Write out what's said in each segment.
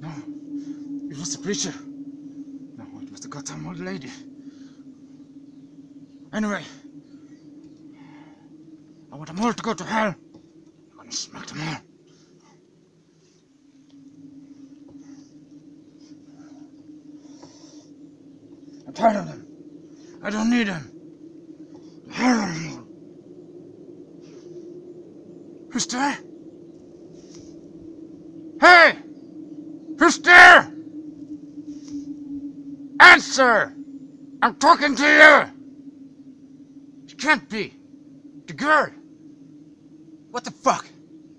No, it was the preacher. No, it was the goddamn old lady. Anyway, I want them all to go to hell. I'm gonna smack them all. I'm tired of them. I don't need them. Who's there? Hey! Who's there? Answer! I'm talking to you! It can't be. The girl. What the fuck?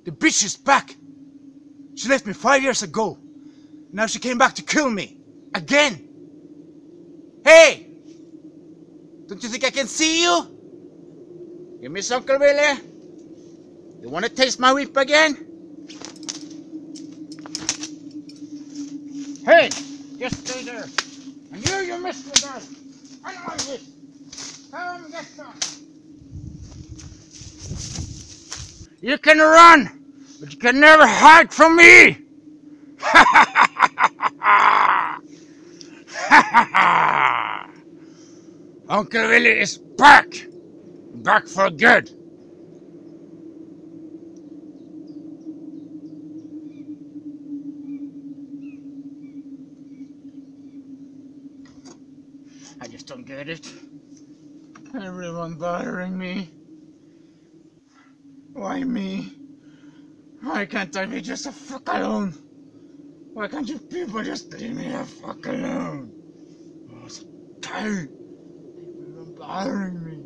The bitch is back. She left me 5 years ago. Now she came back to kill me. Again. Hey! Don't you think I can see you? You miss Uncle Willy? You want to taste my whip again? Hey, just stay there. And you messed with us. I know my whip. Come and get some. You can run, but you can never hide from me. Ha ha ha ha ha. Ha ha ha. Uncle Willy is back. Back for good. I just don't get it. Everyone bothering me. Why me? Why can't I be just a fuck alone? Why can't you people just leave me the fuck alone? Oh, it's okay. Everyone bothering me.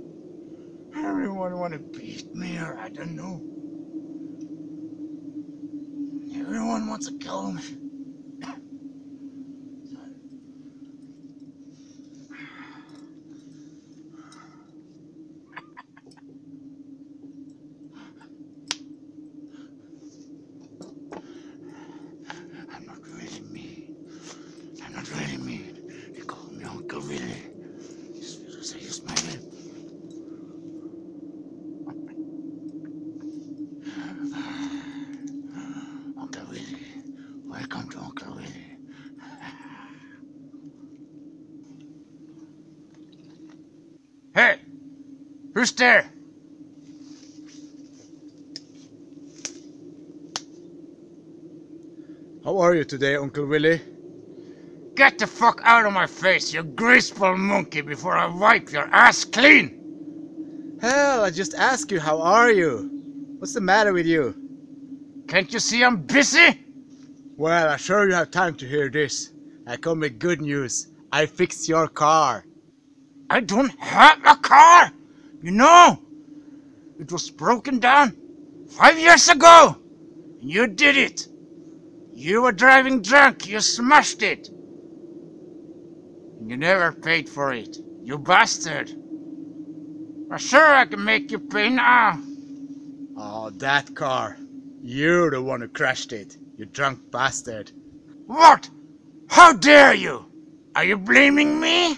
Everyone wanna beat me or I don't know. Everyone wants to kill me. Welcome to Uncle Willy. Hey! Who's there? How are you today, Uncle Willy? Get the fuck out of my face, you greaseball monkey, before I wipe your ass clean! Hell, I just asked you, how are you? What's the matter with you? Can't you see I'm busy? Well, I sure you have time to hear this. I come with good news. I fixed your car. I don't have a car! You know! It was broken down 5 years ago! And you did it! You were driving drunk, you smashed it! And you never paid for it, you bastard! I'm sure I can make you pay now! Oh, that car. You're the one who crashed it. You drunk bastard. What? How dare you? Are you blaming me?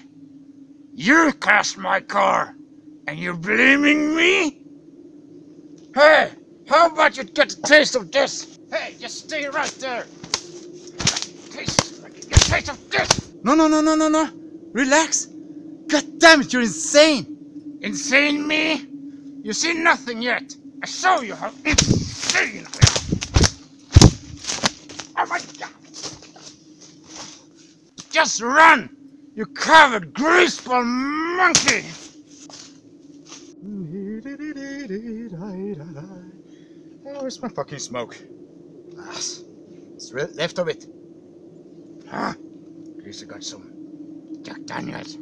You crashed my car, and you're blaming me? Hey, how about you get a taste of this? Hey, just stay right there. Get a taste of this! No. Relax. God damn it, you're insane. Insane me? You see nothing yet. I show you how insane I am. Just run, you covered greaseball monkey! Where's my fucking smoke? Ah, it's left of it. Huh? At least I got some Jack Daniels.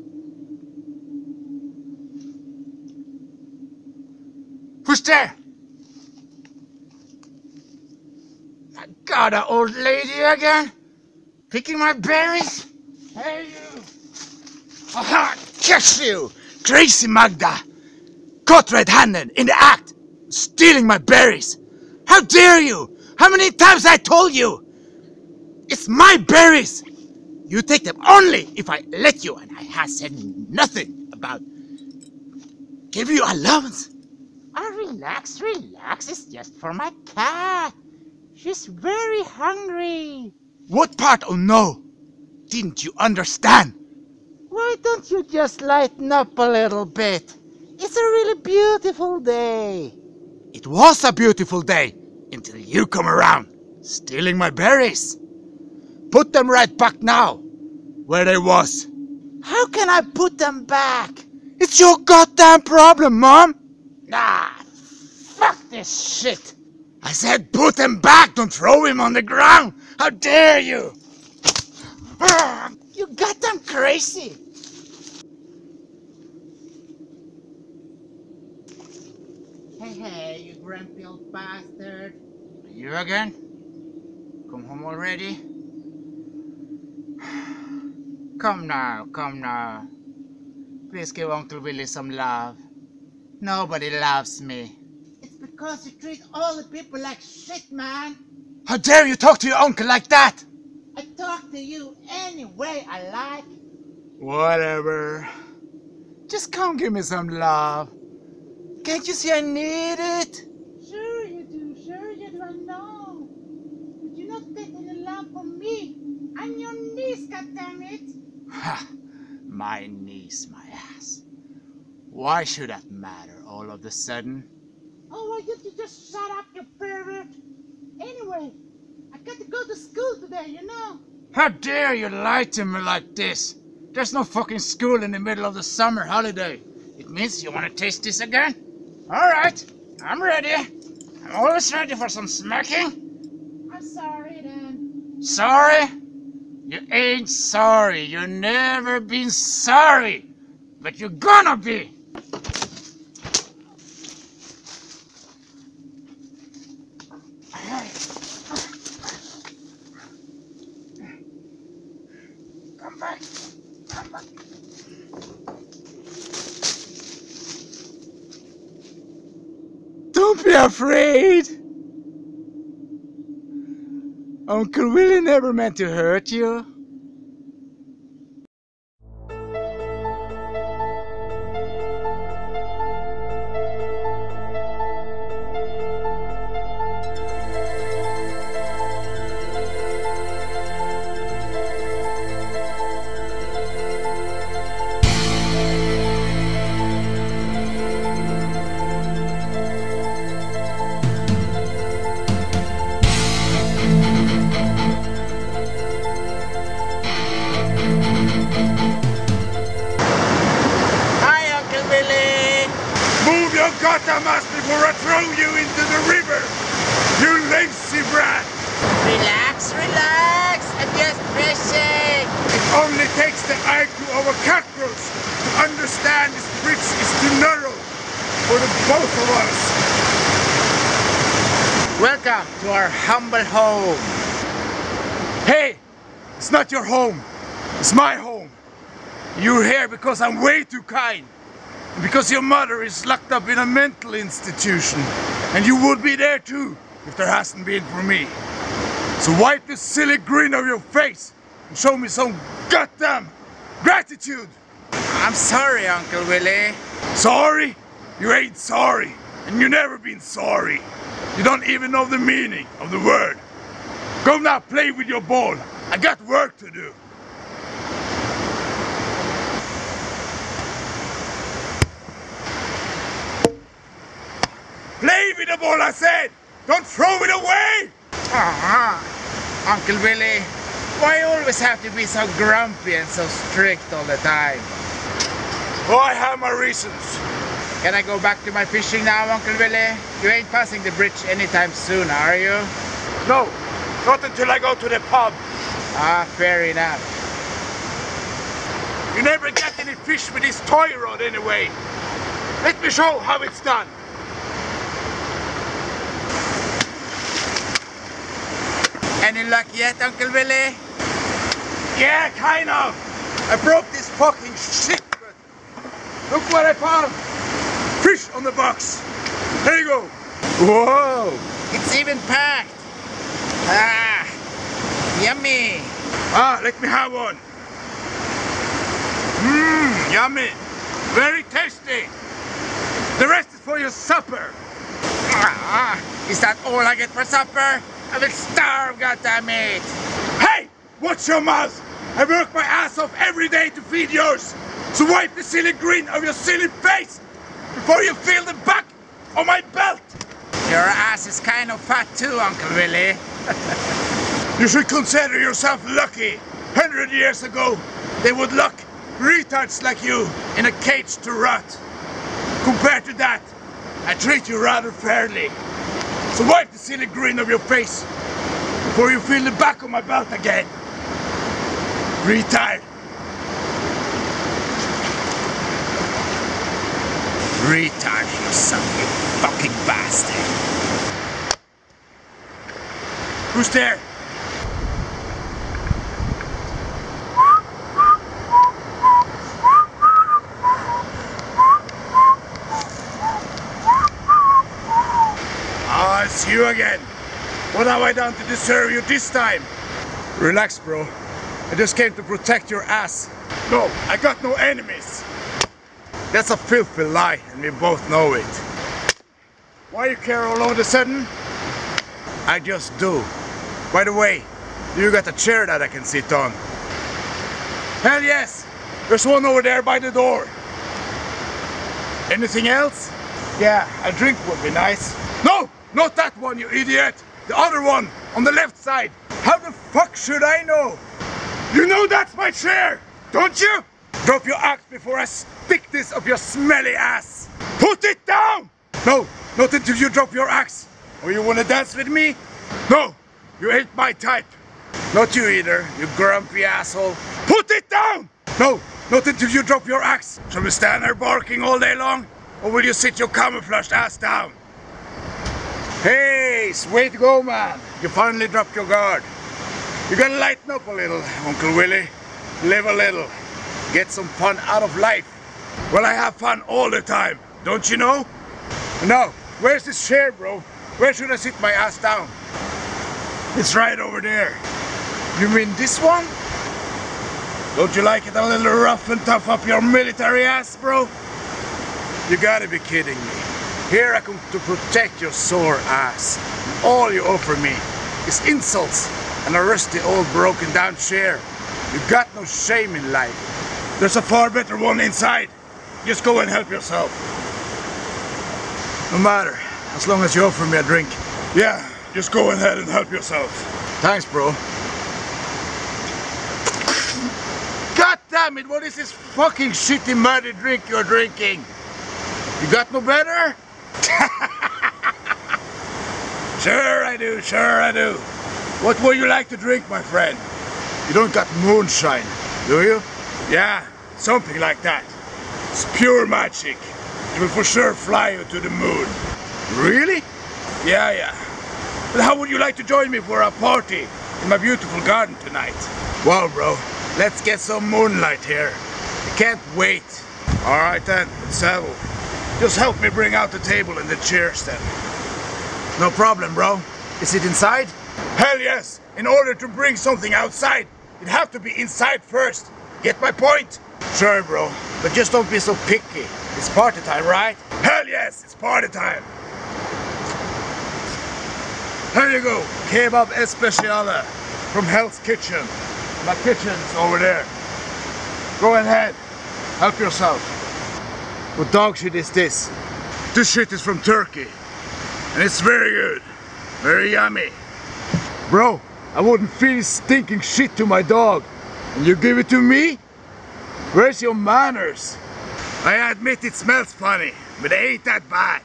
Who's there? My God, an old lady again? Picking my berries? Hey you! Aha! Catch you! Crazy Magda! Caught red-handed in the act! Stealing my berries! How dare you! How many times I told you! It's my berries! You take them only if I let you, and I have said nothing about... Give you allowance! Oh, relax, relax. It's just for my cat. She's very hungry. What part? Oh, no. Didn't you understand? Why don't you just lighten up a little bit? It's a really beautiful day. It was a beautiful day until you come around, stealing my berries. Put them right back now, where they was. How can I put them back? It's your goddamn problem, Mom. Ah, fuck this shit. I said put him back, don't throw him on the ground. How dare you? You goddamn crazy. Hey, hey, you grumpy old bastard. You again? Come home already? Come now, come now. Please give Uncle Willy some love. Nobody loves me. It's because you treat all the people like shit, man. How dare you talk to your uncle like that? I talk to you any way I like. Whatever. Just come give me some love. Can't you see I need it? Sure you do, I know. But you're not getting the love from me. I'm your niece, goddammit. Ha! My niece, my ass. Why should that matter all of a sudden? Oh, why don't you just shut up, you pervert? Anyway, I got to go to school today, you know? How dare you lie to me like this? There's no fucking school in the middle of the summer holiday. It means you want to taste this again? Alright, I'm ready. I'm always ready for some smacking. I'm sorry then. Sorry? You ain't sorry. You never been sorry. But you're gonna be. Come back. Come back. Don't be afraid. Uncle Willy never meant to hurt you. Mask before I throw you into the river, you lazy brat! Relax, relax, I'm just fishing! It only takes the eye to our cockroach to understand this bridge is too narrow for the both of us. Welcome to our humble home. Hey, it's not your home, it's my home. You're here because I'm way too kind. Because your mother is locked up in a mental institution, and you would be there too if there hasn't been for me. So wipe this silly grin off your face and show me some goddamn gratitude. I'm sorry, Uncle Willy. Sorry? You ain't sorry, and you never been sorry. You don't even know the meaning of the word. Go now, play with your ball. I got work to do. Play with the ball, I said! Don't throw it away! Uncle Willy, why always have to be so grumpy and so strict all the time? Oh, I have my reasons. Can I go back to my fishing now, Uncle Willy? You ain't passing the bridge anytime soon, are you? No, not until I go to the pub. Ah, fair enough. You never get any fish with this toy rod anyway. Let me show how it's done. Any luck yet, Uncle Willy? Yeah, kind of. I broke this fucking shit, but look what I found. Fish on the box. There you go. Whoa, it's even packed. Ah, yummy. Ah, let me have one. Mmm, yummy. Very tasty. The rest is for your supper. Is that all I get for supper? I will starve, goddammit! Hey! Watch your mouth! I work my ass off every day to feed yours! So wipe the silly grin of your silly face before you feel the back of my belt! Your ass is kind of fat too, Uncle Willy. You should consider yourself lucky. 100 years ago, they would lock retards like you in a cage to rot. Compared to that, I treat you rather fairly. So wipe the silly grin of your face before you feel the back of my belt again. Retard. Retard, you son of a fucking bastard. Who's there? It's you again. What have I done to deserve you this time? Relax, bro. I just came to protect your ass. No, I got no enemies. That's a filthy lie, and we both know it. Why you care all of a sudden? I just do. By the way, do you got a chair that I can sit on? Hell yes! There's one over there by the door. Anything else? Yeah, a drink would be nice. No! Not that one, you idiot! The other one, on the left side! How the fuck should I know? You know that's my chair! Don't you? Drop your axe before I stick this up your smelly ass! Put it down! No, not until you drop your axe! Or you wanna dance with me? No, you ain't my type! Not you either, you grumpy asshole! Put it down! No, not until you drop your axe! Shall we stand there barking all day long? Or will you sit your camouflaged ass down? Hey, sweet go, man. You finally dropped your guard. You gotta lighten up a little, Uncle Willy. Live a little. Get some fun out of life. Well, I have fun all the time, don't you know? Now, where's this chair, bro? Where should I sit my ass down? It's right over there. You mean this one? Don't you like it a little rough and tough up your military ass, bro? You gotta be kidding me. Here I come to protect your sore ass. All you offer me is insults and a rusty old broken down chair. You got no shame in life. There's a far better one inside. Just go and help yourself. No matter, as long as you offer me a drink. Yeah, just go ahead and help yourself. Thanks, bro. God damn it, what is this fucking shitty muddy drink you're drinking? You got no better? Sure I do, sure I do. What would you like to drink, my friend? You don't got moonshine, do you? Yeah, something like that. It's pure magic. It will for sure fly you to the moon. Really? Yeah, yeah. Well, how would you like to join me for a party in my beautiful garden tonight? Well, bro, let's get some moonlight here. I can't wait. Alright then, let's settle. Just help me bring out the table and the chairs then. No problem, bro. Is it inside? Hell yes! In order to bring something outside, it'd have to be inside first. Get my point? Sure, bro. But just don't be so picky. It's party time, right? Hell yes! It's party time! Here you go. Kebab Especiale from Hell's Kitchen. My kitchen's over there. Go ahead. Help yourself. What dog shit is this? This shit is from Turkey. And it's very good. Very yummy. Bro, I wouldn't feed stinking shit to my dog. And you give it to me? Where's your manners? I admit it smells funny, but it ain't that bad.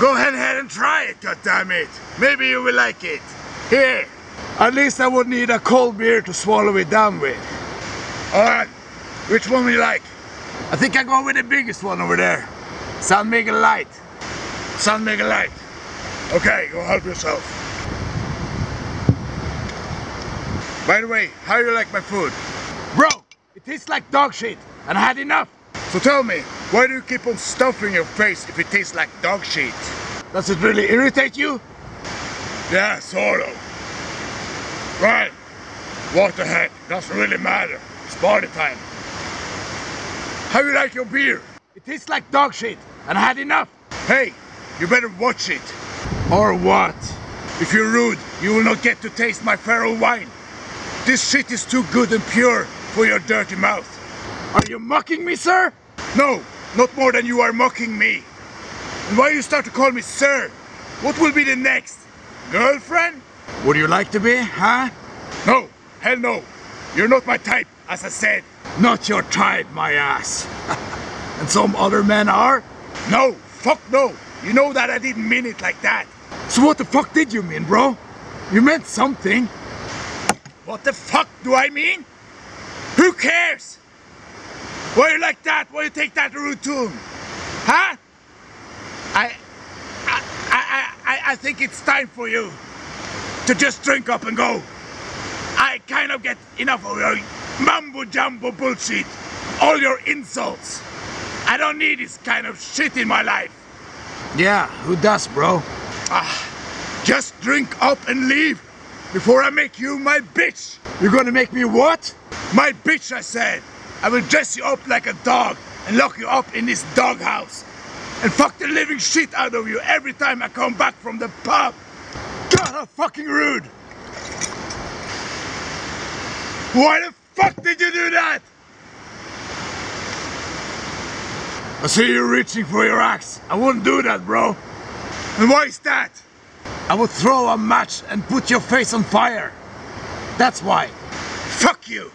Go ahead and try it, goddammit. Maybe you will like it. Here. At least I would need a cold beer to swallow it down with. Alright, which one would you like? I think I go with the biggest one over there. San Miguel Light. San Miguel Light. Okay, go help yourself. By the way, how you like my food? Bro, it tastes like dog shit, and I had enough. So tell me, why do you keep on stuffing your face if it tastes like dog shit? Does it really irritate you? Yeah, sort of. Right. What the heck? Doesn't really matter. It's party time. How do you like your beer? It tastes like dog shit, and I had enough. Hey, you better watch it. Or what? If you're rude, you will not get to taste my feral wine. This shit is too good and pure for your dirty mouth. Are you mocking me, sir? No, not more than you are mocking me. And why you start to call me sir? What will be the next? Girlfriend? Would you like to be, huh? No, hell no. You're not my type, as I said. Not your type, my ass. And some other men are? No, fuck no. You know that I didn't mean it like that. So what the fuck did you mean, bro? You meant something. What the fuck do I mean? Who cares? Why you like that? Why you take that rude tune? Huh? I think it's time for you to just drink up and go. I kind of get enough of your mumbo jumbo bullshit, all your insults. I don't need this kind of shit in my life. Yeah, who does, bro? Just drink up and leave before I make you my bitch. You're gonna make me what? My bitch, I said. I will dress you up like a dog and lock you up in this doghouse and fuck the living shit out of you every time I come back from the pub. God, how fucking rude! Why the fuck did you do that? I see you reaching for your axe. I wouldn't do that, bro. And why is that? I would throw a match and put your face on fire. That's why. Fuck you!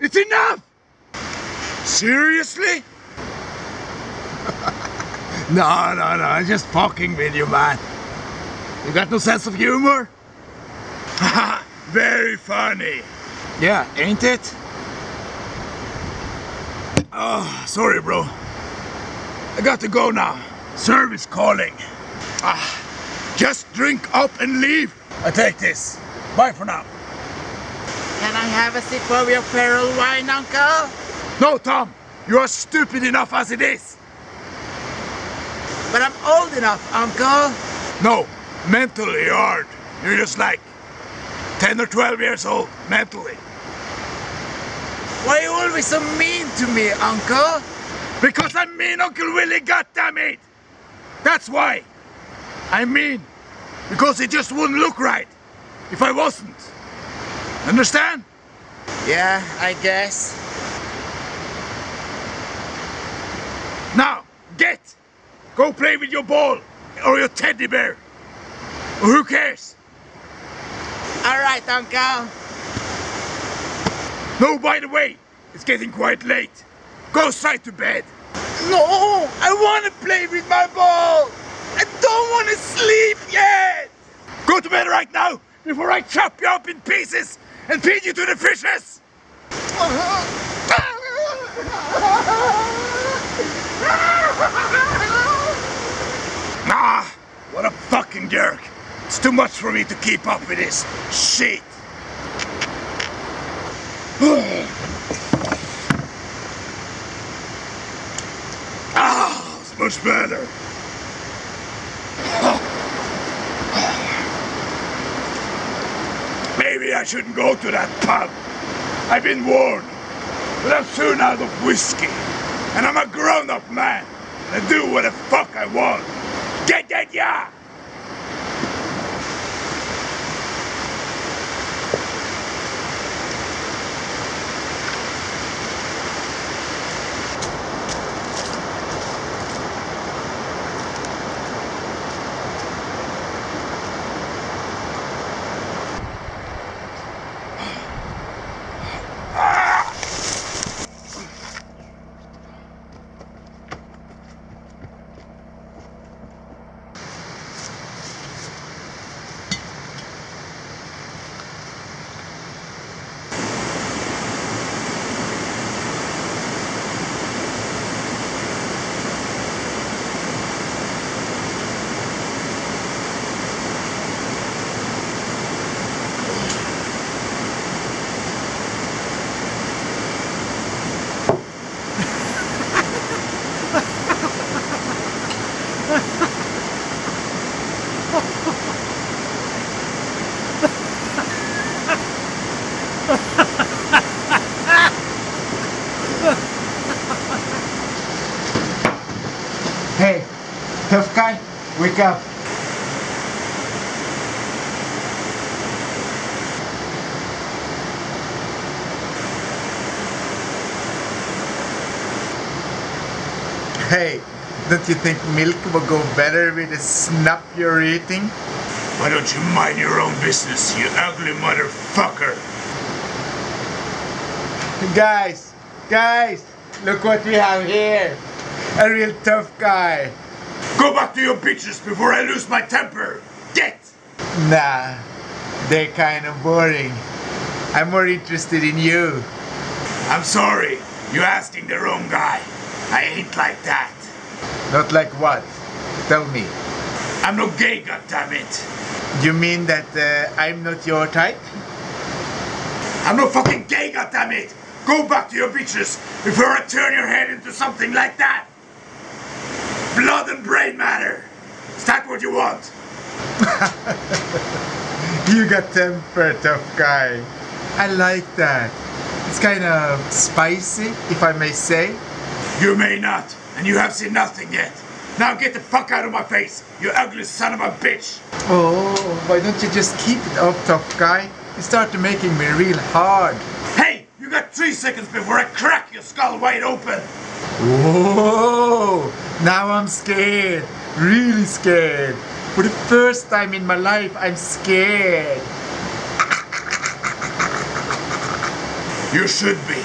It's enough! Seriously? No, I'm just fucking with you, man. You got no sense of humor? Haha, very funny. Yeah, ain't it? Oh, sorry, bro. I got to go now. Service calling. Just drink up and leave. I take this. Bye for now. Can I have a sip of your feral wine, Uncle? No, Tom. You are stupid enough as it is. But I'm old enough, Uncle. No, mentally you aren't. You're just like 10 or 12 years old, mentally. Why are you always so mean to me, Uncle? Because I'm Mean Uncle Willy, goddammit! That's why. I mean, because it just wouldn't look right if I wasn't. Understand? Yeah, I guess. Now, get! Go play with your ball or your teddy bear. Who cares? Alright, Uncle. No, by the way, it's getting quite late. Go straight to bed. No, I want to play with my ball. I don't want to sleep yet. Go to bed right now before I chop you up in pieces and feed you to the fishes. What a fucking jerk. It's too much for me to keep up with this shit. It's much better. Maybe I shouldn't go to that pub. I've been warned. But I'm soon out of whiskey. And I'm a grown-up man. And I do what the fuck I want. Get that, yeah! pick up. Hey, don't you think milk will go better with the snuff you're eating? Why don't you mind your own business, you ugly motherfucker? Guys, guys, look what we have here. A real tough guy. Go back to your bitches before I lose my temper. Get! Nah, they're kind of boring. I'm more interested in you. I'm sorry, you're asking the wrong guy. I ain't like that. Not like what? Tell me. I'm no gay, goddammit. You mean that I'm not your type? I'm no fucking gay, goddammit. Go back to your bitches before I turn your head into something like that. Blood and brain matter. Is that what you want? You got temper, tough guy. I like that. It's kind of spicy, if I may say. You may not, and you have seen nothing yet. Now get the fuck out of my face, you ugly son of a bitch! Oh, why don't you just keep it up, tough guy? You start making me real hard. Hey, you got 3 seconds before I crack your skull wide open! Whoa, now I'm scared, really scared. For the first time in my life, I'm scared. You should be.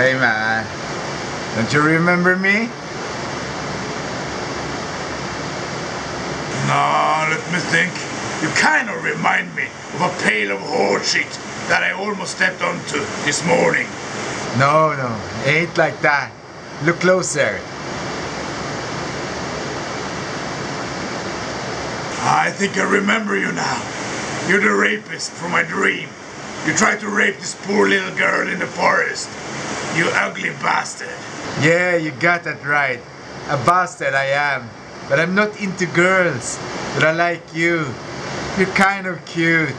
Hey man. Don't you remember me? No, let me think. You kind of remind me of a pail of horseshit that I almost stepped onto this morning. No, no, ain't like that. Look closer. I think I remember you now. You're the rapist from my dream. You tried to rape this poor little girl in the forest. You ugly bastard. Yeah, you got that right. A bastard I am. But I'm not into girls. But I like you. You're kind of cute.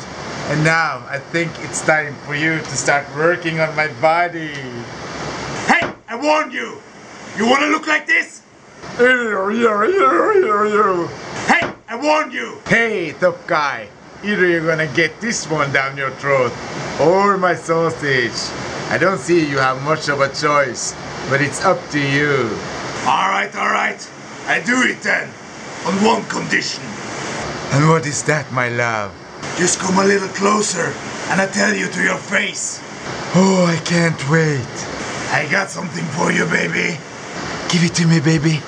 And now I think it's time for you to start working on my body. Hey, I warned you. You want to look like this? Hey, I warned you. Hey, tough guy. Either you're gonna get this one down your throat or my sausage. I don't see you have much of a choice, but it's up to you. Alright, alright. I do it then. On one condition. And what is that, my love? Just come a little closer and I tell you to your face. Oh, I can't wait. I got something for you, baby. Give it to me, baby.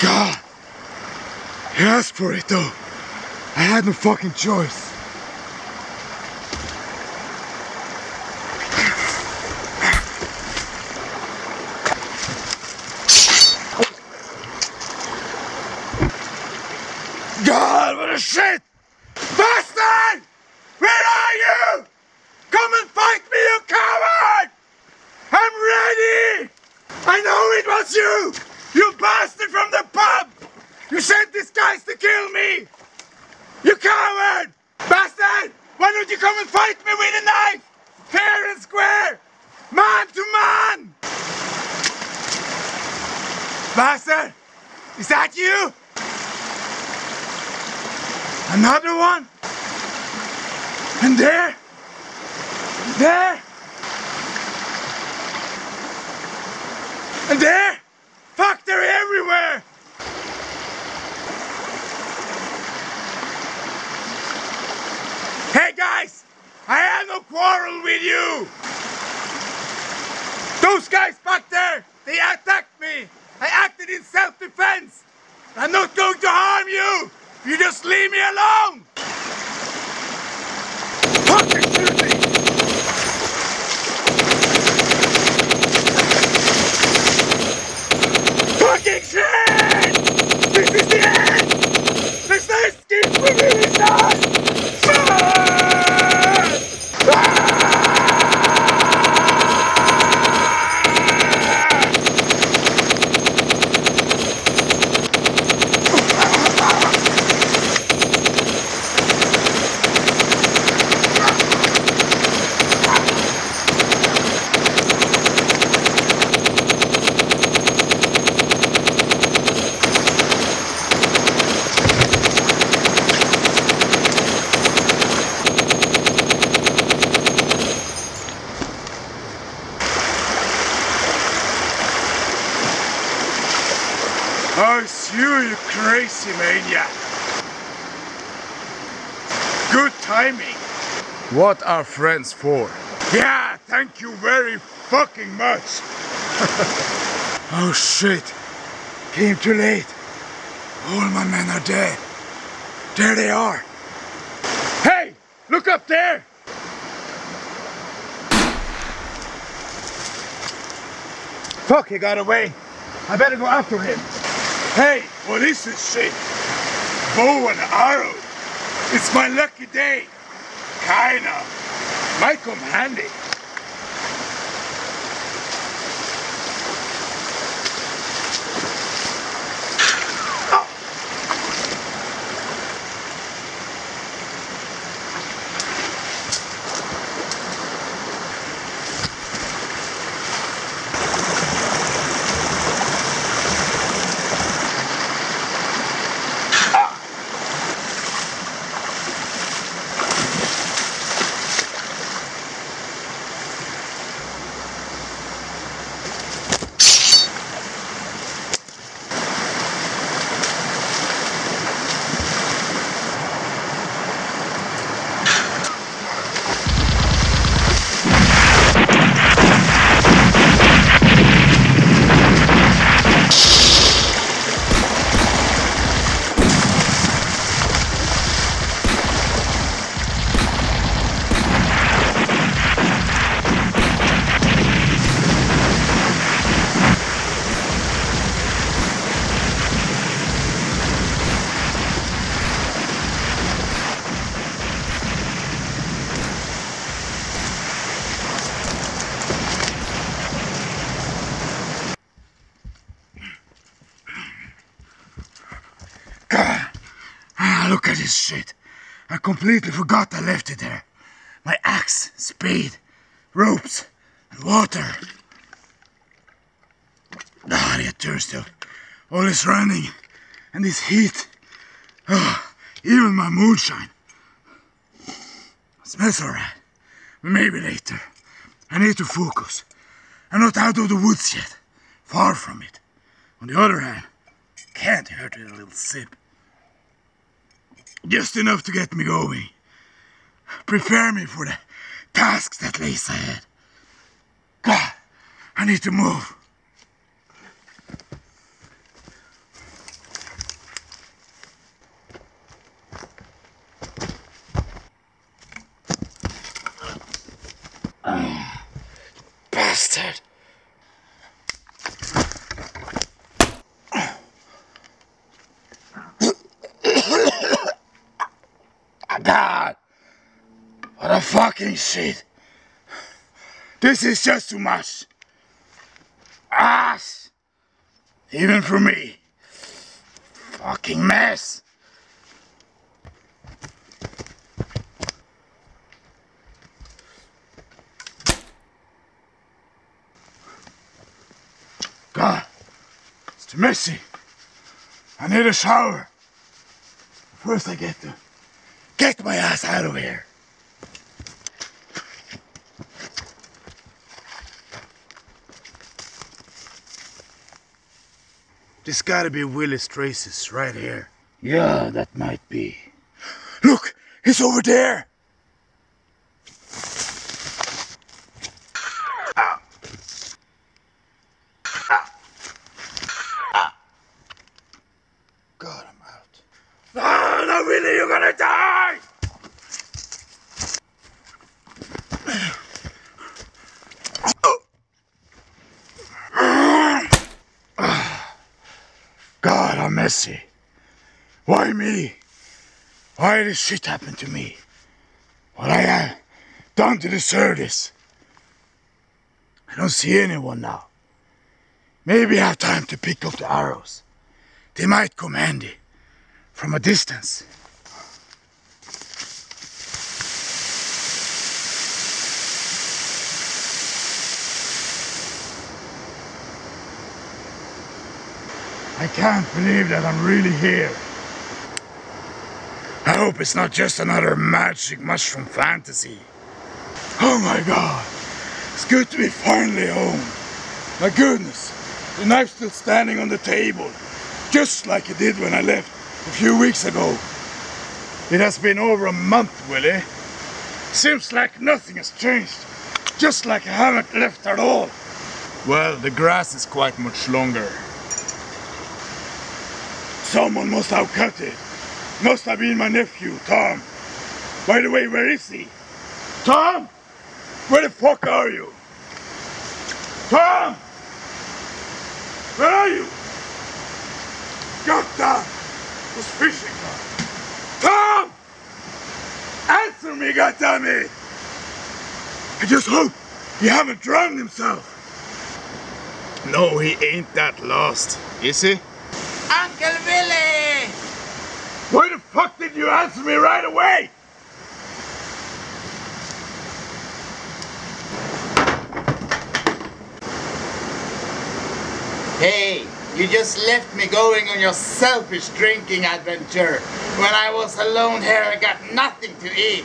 God, he asked for it though. I had no fucking choice. God, what a shit! Bastard! Where are you? Come and fight me, you coward! I'm ready! I know it was you! You bastard from the pub! You sent these guys to kill me! You coward! Bastard! Why don't you come and fight me with a knife? Fair and square! Man to man! Bastard! Is that you? Another one? And there? There? And there? Fuck, they're everywhere! Hey guys! I have no quarrel with you! Those guys back there, they attacked me! I acted in self-defense! I'm not going to harm you! You just leave me alone! Fucking shoot me! Fucking shoot me! it! This is the end! This is really not fun! Oh, it's you, you crazy maniac! Good timing! What are friends for? Yeah, thank you very fucking much! Oh shit! Came too late! All my men are dead! There they are! Hey! Look up there! Fuck, he got away! I better go after him! Hey, what is this shit? Bow and arrow? It's my lucky day. Kinda. Might come handy. Look at this shit. I completely forgot I left it there. My axe, spade, ropes, and water. I get thirsty. All this running and this heat. Even my moonshine. It smells alright. Maybe later. I need to focus. I'm not out of the woods yet. Far from it. On the other hand, can't hurt with a little sip. Just enough to get me going. Prepare me for the tasks that lays ahead. God, I need to move. Bastard. God, what a fucking shit. This is just too much. Ass. Even for me. Fucking mess. God, it's too messy. I need a shower. First I get to get my ass out of here! This gotta be Willy's traces right here. Yeah, that might be. Look! He's over there! God, I'm out. No, not really, you're gonna die! mercy. Why me? Why did this shit happen to me? What I have done to deserve this? I don't see anyone now. Maybe I have time to pick up the arrows. They might come handy from a distance. I can't believe that I'm really here. I hope it's not just another magic mushroom fantasy. Oh my god, it's good to be finally home. My goodness, the knife's still standing on the table, just like it did when I left a few weeks ago. It has been over a month, Willy. Seems like nothing has changed, just like I haven't left at all. Well, the grass is quite much longer. Someone must have cut it. Must have been my nephew, Tom. By the way, where is he? Tom? Where the fuck are you? Tom! Where are you? Goddamn! Who's fishing now? Tom! Answer me, goddammit! I just hope he haven't drowned himself. No, he ain't that lost, is he? Uncle Willy! Why the fuck did you answer me right away? Hey, you just left me going on your selfish drinking adventure. When I was alone here, I got nothing to eat.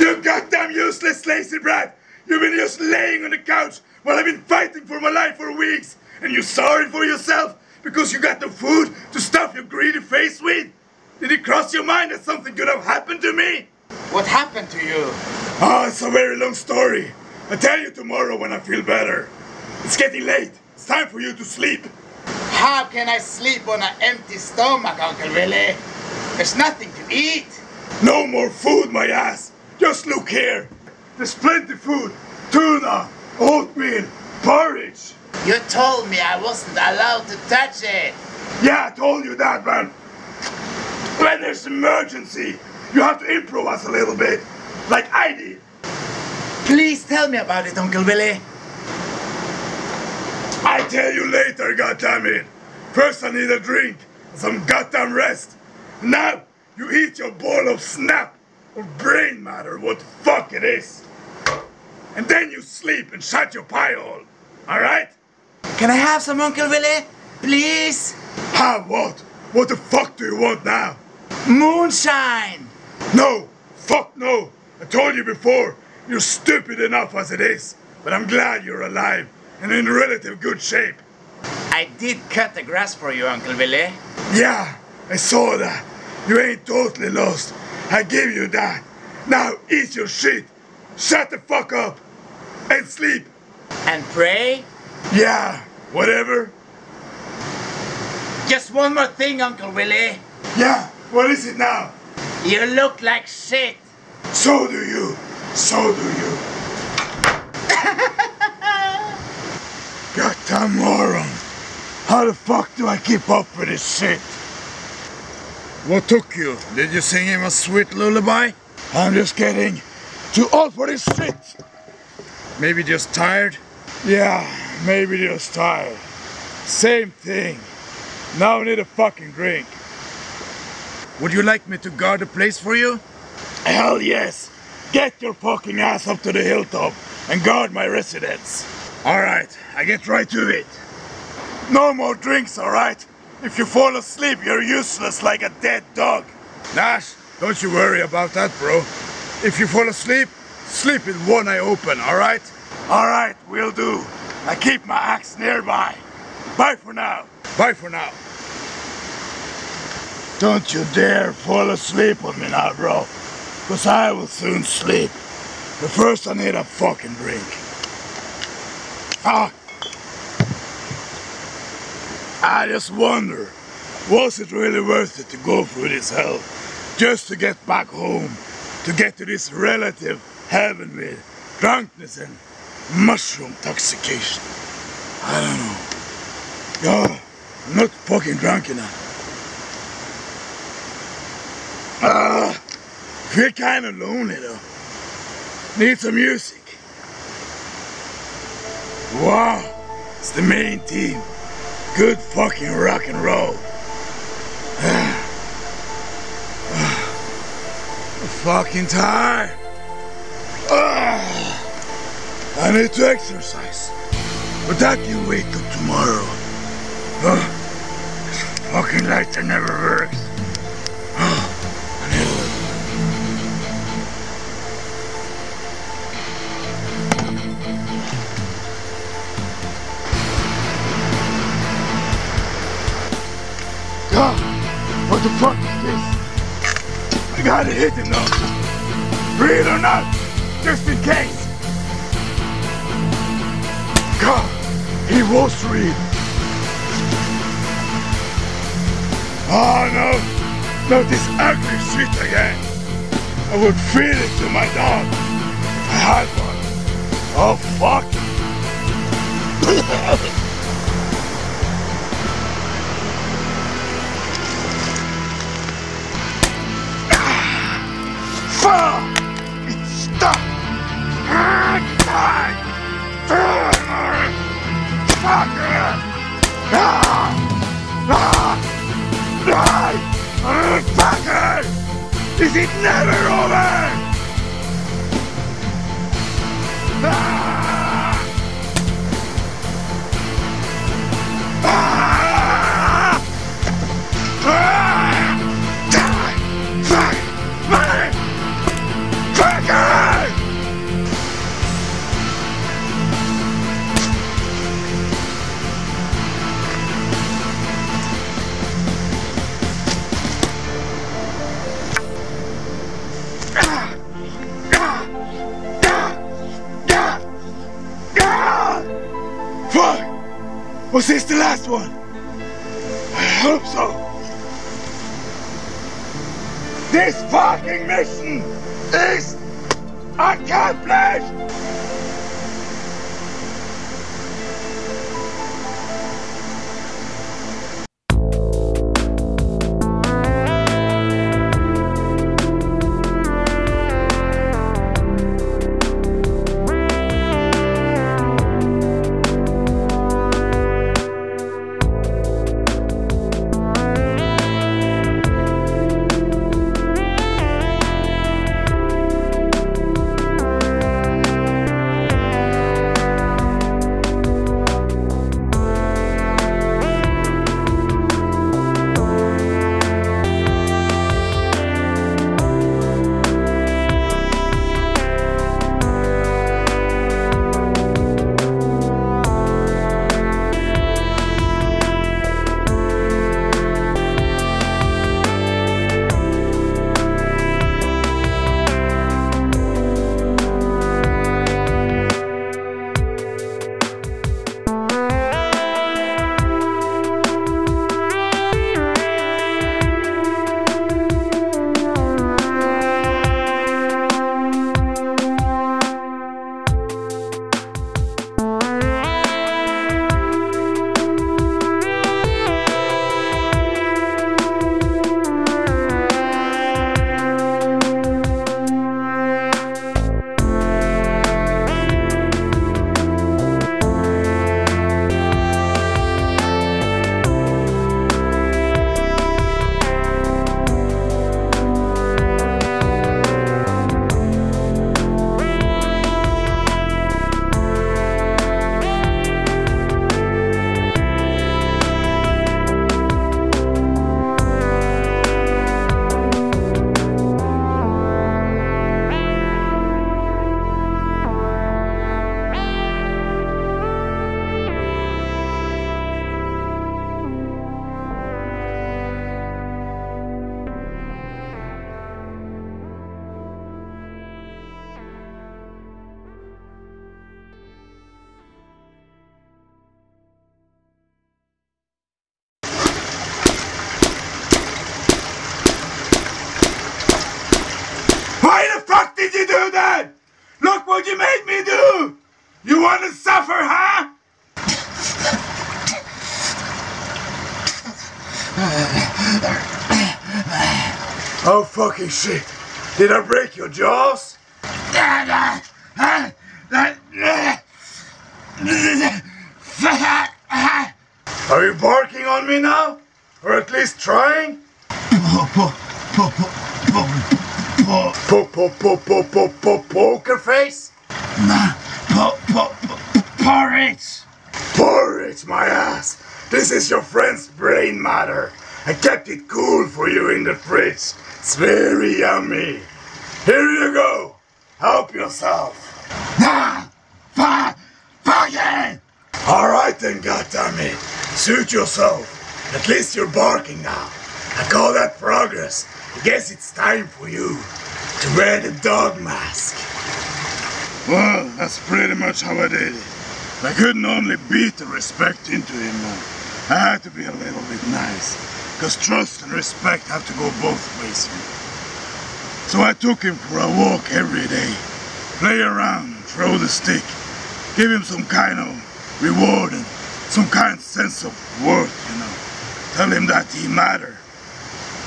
You goddamn useless lazy brat! You've been just laying on the couch while I've been fighting for my life for weeks, and you're sorry for yourself? Because you got the food to stuff your greedy face with? Did it cross your mind that something could have happened to me? What happened to you? Ah, it's a very long story. I'll tell you tomorrow when I feel better. It's getting late. It's time for you to sleep. How can I sleep on an empty stomach, Uncle Willy? There's nothing to eat. No more food, my ass. Just look here. There's plenty of food. Tuna, oatmeal, porridge. You told me I wasn't allowed to touch it. Yeah, I told you that, man. When there's an emergency, you have to improvise a little bit, like I did. Please tell me about it, Uncle Willy. I'll tell you later, goddammit. First I need a drink and some goddamn rest. Now you eat your bowl of snap or brain matter, what the fuck it is. And then you sleep and shut your pie hole, alright? Can I have some, Uncle Willy? Please? Have what? What the fuck do you want now? Moonshine! No! Fuck no! I told you before, you're stupid enough as it is. But I'm glad you're alive and in relative good shape. I did cut the grass for you, Uncle Willy. Yeah, I saw that. You ain't totally lost. I give you that. Now eat your shit. Shut the fuck up. And sleep. And pray? Yeah, whatever. Just one more thing, Uncle Willy. Yeah, what is it now? You look like shit. So do you. So do you. Goddamn moron. How the fuck do I keep up with this shit? What took you? Did you sing him a sweet lullaby? I'm just getting too old for this shit. Maybe just tired? Yeah, maybe just tired. Same thing. Now I need a fucking drink. Would you like me to guard the place for you? Hell yes! Get your fucking ass up to the hilltop and guard my residence. Alright, I get right to it. No more drinks, alright? If you fall asleep, you're useless like a dead dog. Nash, don't you worry about that, bro. If you fall asleep, sleep with one eye open, alright? Alright, will do. I keep my axe nearby. Bye for now. Bye for now. Don't you dare fall asleep on me now, bro. Because I will soon sleep. But first I need a fucking drink. Fuck. I just wonder, was it really worth it to go through this hell? Just to get back home. To get to this relative heaven with drunkenness and mushroom intoxication. I don't know. God, I'm not fucking drunk enough. Feel kind of lonely though. Need some music. Wow, it's the main team. Good fucking rock and roll. I'm fucking tired. I need to exercise, but I can wake up tomorrow. This fucking light that never works. God, what the fuck is this? I gotta hit him though. Real or not, just in case. God, he was real. Oh no, not this ugly shit again. I would feed it to my dog. I had one. Oh fuck. Fuck! It's stuck! Fucker! Is it never over? Was this the last one? I hope so. This fucking mission is accomplished! What you made me do? You want to suffer, huh? Oh, fucking shit. Did I break your jaws? Are you barking on me now? Or at least trying? Poker face? Porridge! Porridge, my ass! This is your friend's brain matter. I kept it cool for you in the fridge. It's very yummy. Here you go. Help yourself. Alright then, goddammit. Suit yourself. At least you're barking now. I call that progress. I guess it's time for you to wear the dog mask. Well, that's pretty much how I did it. I couldn't only beat the respect into him, man. I had to be a little bit nice. Because trust and respect have to go both ways. So I took him for a walk every day. Play around, throw the stick. Give him some kind of reward and some kind of sense of worth, you know. Tell him that he matters.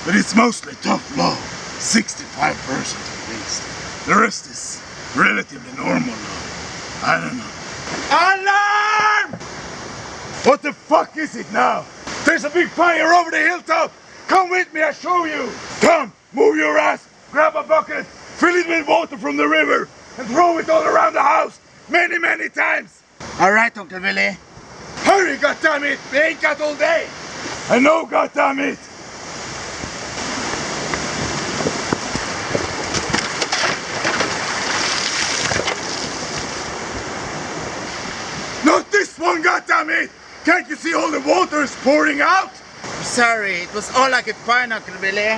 But it's mostly tough love. 65% at least. The rest is relatively normal love. I don't know. Alarm! What the fuck is it now? There's a big fire over the hilltop! Come with me, I show you! Come, move your ass, grab a bucket, fill it with water from the river, and throw it all around the house, many, many times! Alright, Uncle Willy. Hurry, goddammit! We ain't got all day! I know, goddammit! Not this one, goddammit! Can't you see all the water is pouring out? I'm sorry, it was all I could find, Uncle Willy.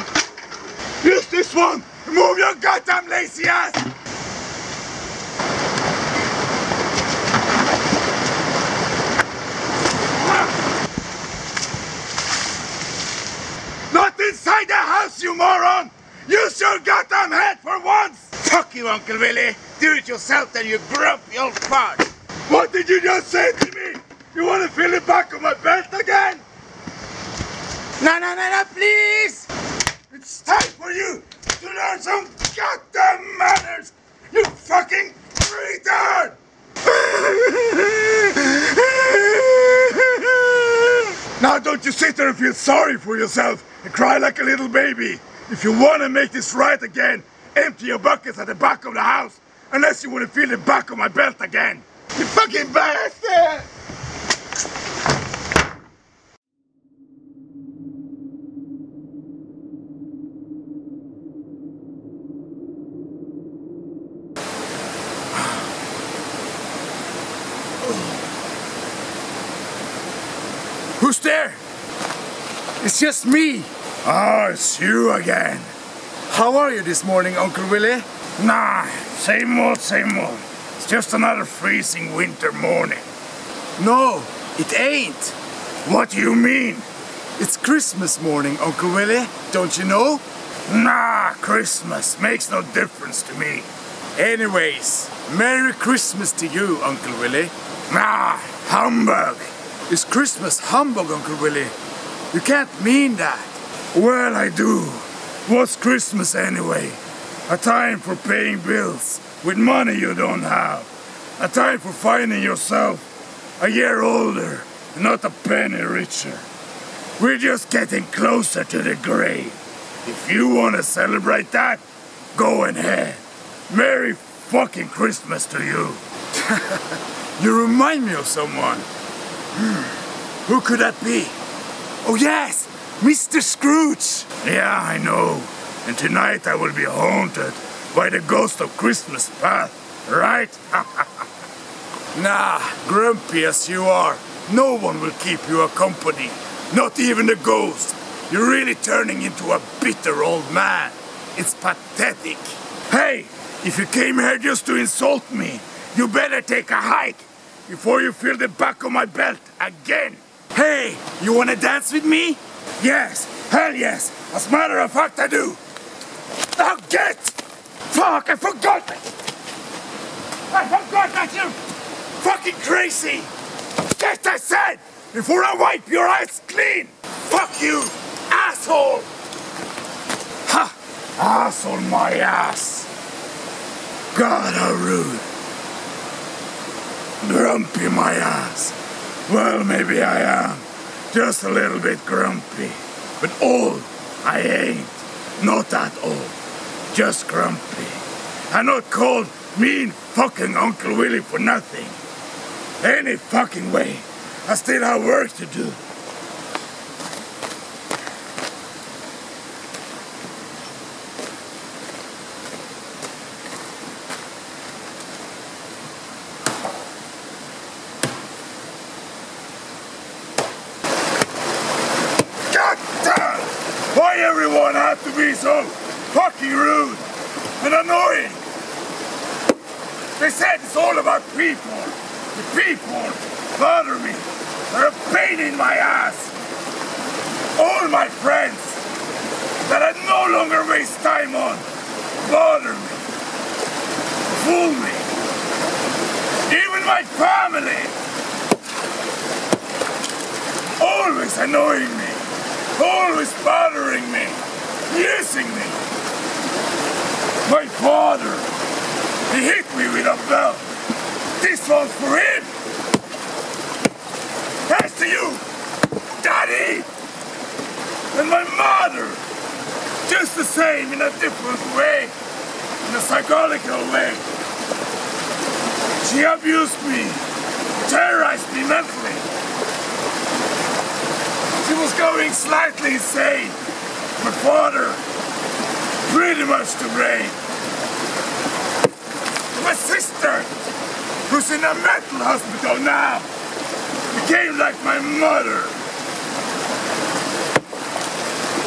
Use this one! Move your goddamn lazy ass! Not inside the house, you moron! Use your goddamn head for once! Fuck you, Uncle Willy! Do it yourself, then you grumpy old fart! What did you just say to me? You want to feel the back of my belt again? No, please! It's time for you to learn some goddamn manners, you fucking retard! Now don't you sit there and feel sorry for yourself and cry like a little baby. If you want to make this right again, empty your buckets at the back of the house, unless you want to feel the back of my belt again. You fucking bastard! Who's there? It's just me. Oh, it's you again. How are you this morning, Uncle Willy? Nah, same old, same old. It's just another freezing winter morning. No, it ain't. What do you mean? It's Christmas morning, Uncle Willy. Don't you know? Nah, Christmas makes no difference to me. Anyways, Merry Christmas to you, Uncle Willy. Nah, humbug. It's Christmas humbug, Uncle Willy. You can't mean that. Well, I do. What's Christmas anyway? A time for paying bills with money you don't have. A time for finding yourself a year older, not a penny richer. We're just getting closer to the grave. If you want to celebrate that, go ahead. Merry fucking Christmas to you. You remind me of someone. Who could that be? Oh yes, Mr. Scrooge! Yeah, I know. And tonight I will be haunted by the ghost of Christmas past, right? Nah, grumpy as you are, no one will keep you a company. Not even the ghost. You're really turning into a bitter old man. It's pathetic. Hey, if you came here just to insult me, you better take a hike before you feel the back of my belt again. Hey, you wanna dance with me? Yes, hell yes. As a matter of fact, I do. Now get! Fuck, I forgot that! I forgot that you're fucking crazy! Get, I said! Before I wipe your eyes clean! Fuck you, asshole! Ha! Ass on my ass. God, how rude. Grumpy my ass. Well, maybe I am. Just a little bit grumpy. But old, I ain't. Not that old. Just grumpy. I'm not called mean fucking Uncle Willy for nothing. Any fucking way. I still have work to do. Why everyone had to be so fucking rude and annoying? They said it's all about people. The people bother me. They're a pain in my ass. All my friends that I no longer waste time on bother me. Fool me. Even my family. Always annoying me. Always bothering me, using me. My father, he hit me with a belt. This one's for him. That's to you, Daddy. And my mother, just the same in a different way, in a psychological way. She abused me, terrorized me mentally. She was going slightly insane. My father, pretty much to blame. My sister, who's in a mental hospital now, became like my mother.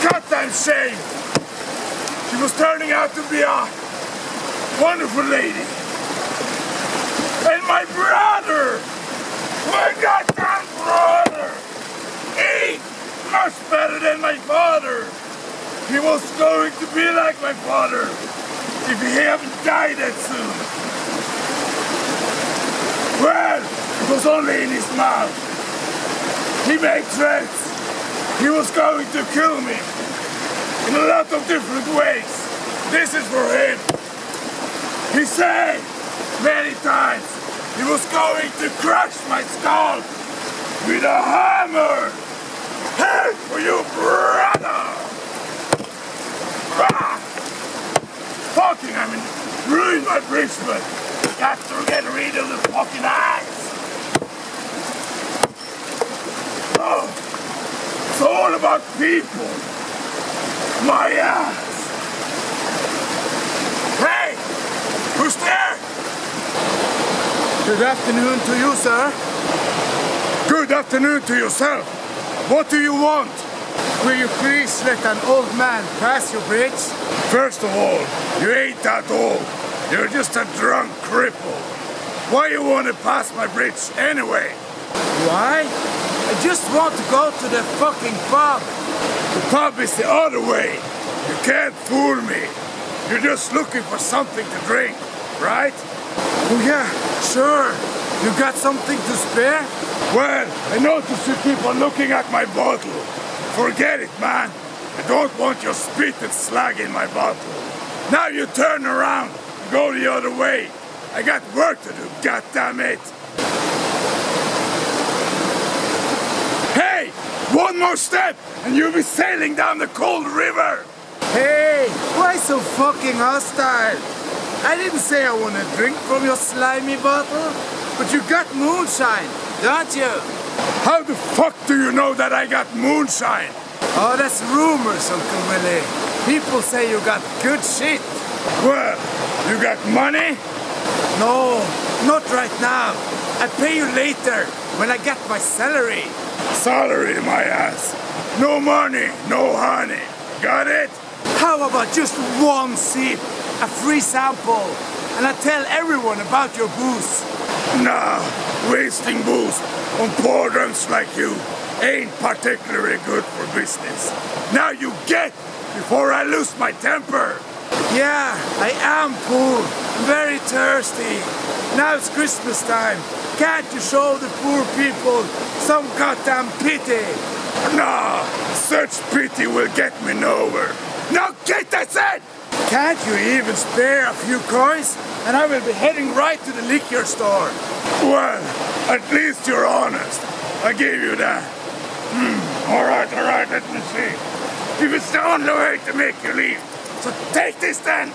Goddamn shame. She was turning out to be a wonderful lady. And my brother, my goddamn brother, he much better than my father. He was going to be like my father if he hadn't died that soon. Well, it was only in his mouth. He made threats. He was going to kill me in a lot of different ways. This is for him. He said many times he was going to crush my skull with a hammer. Hey for you, brother! Ah, fucking, I mean, ruined my basement. Got to get rid of the fucking axe. Oh, it's all about people. My ass. Hey, who's there? Good afternoon to you, sir. Good afternoon to yourself. What do you want? Will you please let an old man pass your bridge? First of all, you ain't that old. You're just a drunk cripple. Why you want to pass my bridge anyway? Why? I just want to go to the fucking pub. The pub is the other way. You can't fool me. You're just looking for something to drink, right? Oh yeah, sure. You got something to spare? Well, I noticed you keep on looking at my bottle. Forget it, man. I don't want your spit and slag in my bottle. Now you turn around and go the other way. I got work to do, goddammit. Hey! One more step and you'll be sailing down the cold river! Hey! Why so fucking hostile? I didn't say I want to drink from your slimy bottle, but you got moonshine, don't you? How the fuck do you know that I got moonshine? Oh, that's rumors, Uncle Willy. People say you got good shit. Well, you got money? No, not right now. I pay you later, when I get my salary. Salary, my ass. No money, no honey. Got it? How about just one sip? A free sample, and I tell everyone about your booze. Nah, wasting booze on poor drunks like you ain't particularly good for business. Now you get before I lose my temper. Yeah, I am poor, very thirsty. Now it's Christmas time. Can't you show the poor people some goddamn pity? Nah, such pity will get me nowhere. Now get that said! Can't you even spare a few coins? And I will be heading right to the liquor store. Well, at least you're honest. I gave you that. All right, let me see. If it's the only way to make you leave. So take this then.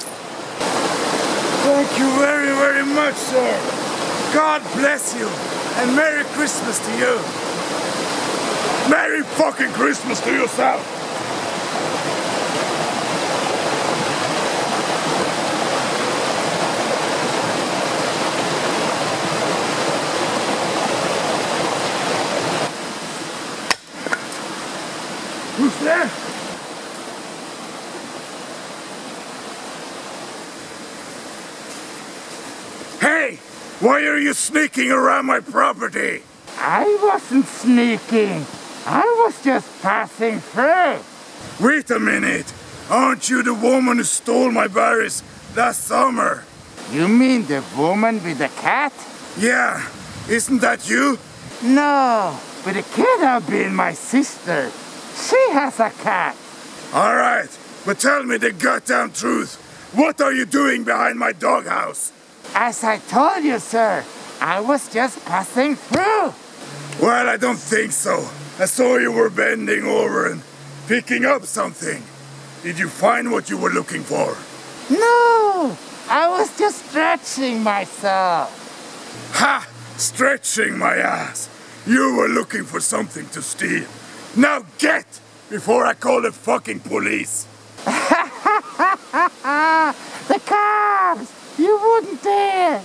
Thank you very, very much, sir. God bless you. And Merry Christmas to you. Merry fucking Christmas to yourself. Who's there? Hey! Why are you sneaking around my property? I wasn't sneaking. I was just passing through. Wait a minute. Aren't you the woman who stole my berries last summer? You mean the woman with the cat? Yeah. Isn't that you? No. But it can't have been my sister. She has a cat. All right, but tell me the goddamn truth. What are you doing behind my doghouse? As I told you, sir, I was just passing through. Well, I don't think so. I saw you were bending over and picking up something. Did you find what you were looking for? No, I was just stretching myself. Ha! Stretching my ass. You were looking for something to steal. Now get! Before I call the fucking police! The cops! You wouldn't dare!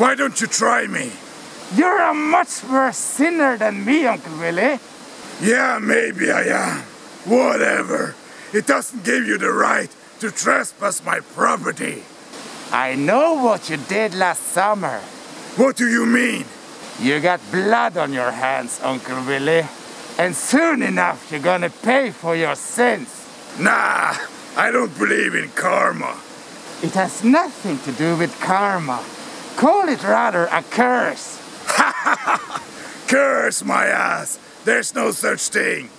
Why don't you try me? You're a much worse sinner than me, Uncle Willy. Yeah, maybe I am. Whatever. It doesn't give you the right to trespass my property. I know what you did last summer. What do you mean? You got blood on your hands, Uncle Willy. And soon enough, you're gonna pay for your sins. Nah, I don't believe in karma. It has nothing to do with karma. Call it rather a curse. Curse my ass. There's no such thing.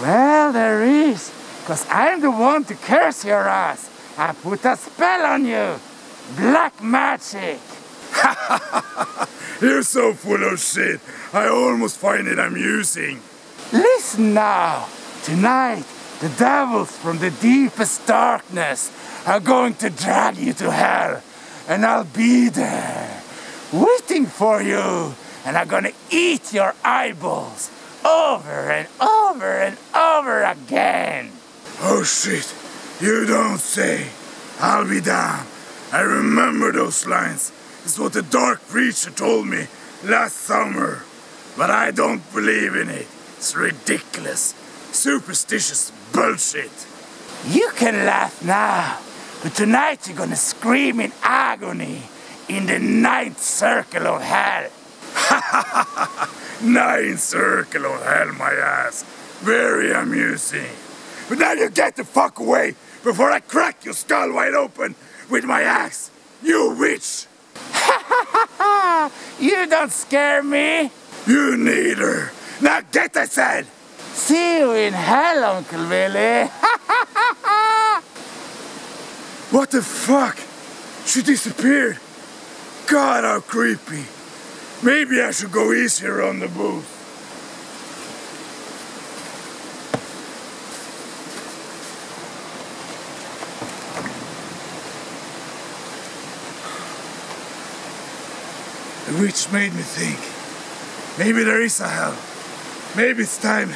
Well, there is. Because I'm the one to curse your ass. I put a spell on you. Black magic. You're so full of shit. I almost find it amusing. Listen now, tonight the devils from the deepest darkness are going to drag you to hell, and I'll be there, waiting for you, and I'm gonna eat your eyeballs over and over and over again. Oh shit, you don't say. I'll be down. I remember those lines. It's what the dark preacher told me last summer, but I don't believe in it. It's ridiculous, superstitious bullshit. You can laugh now, but tonight you're gonna scream in agony in the ninth circle of hell. Ninth circle of hell, my ass. Very amusing. But now you get the fuck away before I crack your skull wide open with my axe, you witch. You don't scare me. You neither. Now get that said! See you in hell, Uncle Willy! What the fuck? She disappeared! God, how creepy! Maybe I should go easier on the booth. The witch made me think. Maybe there is a hell. Maybe it's time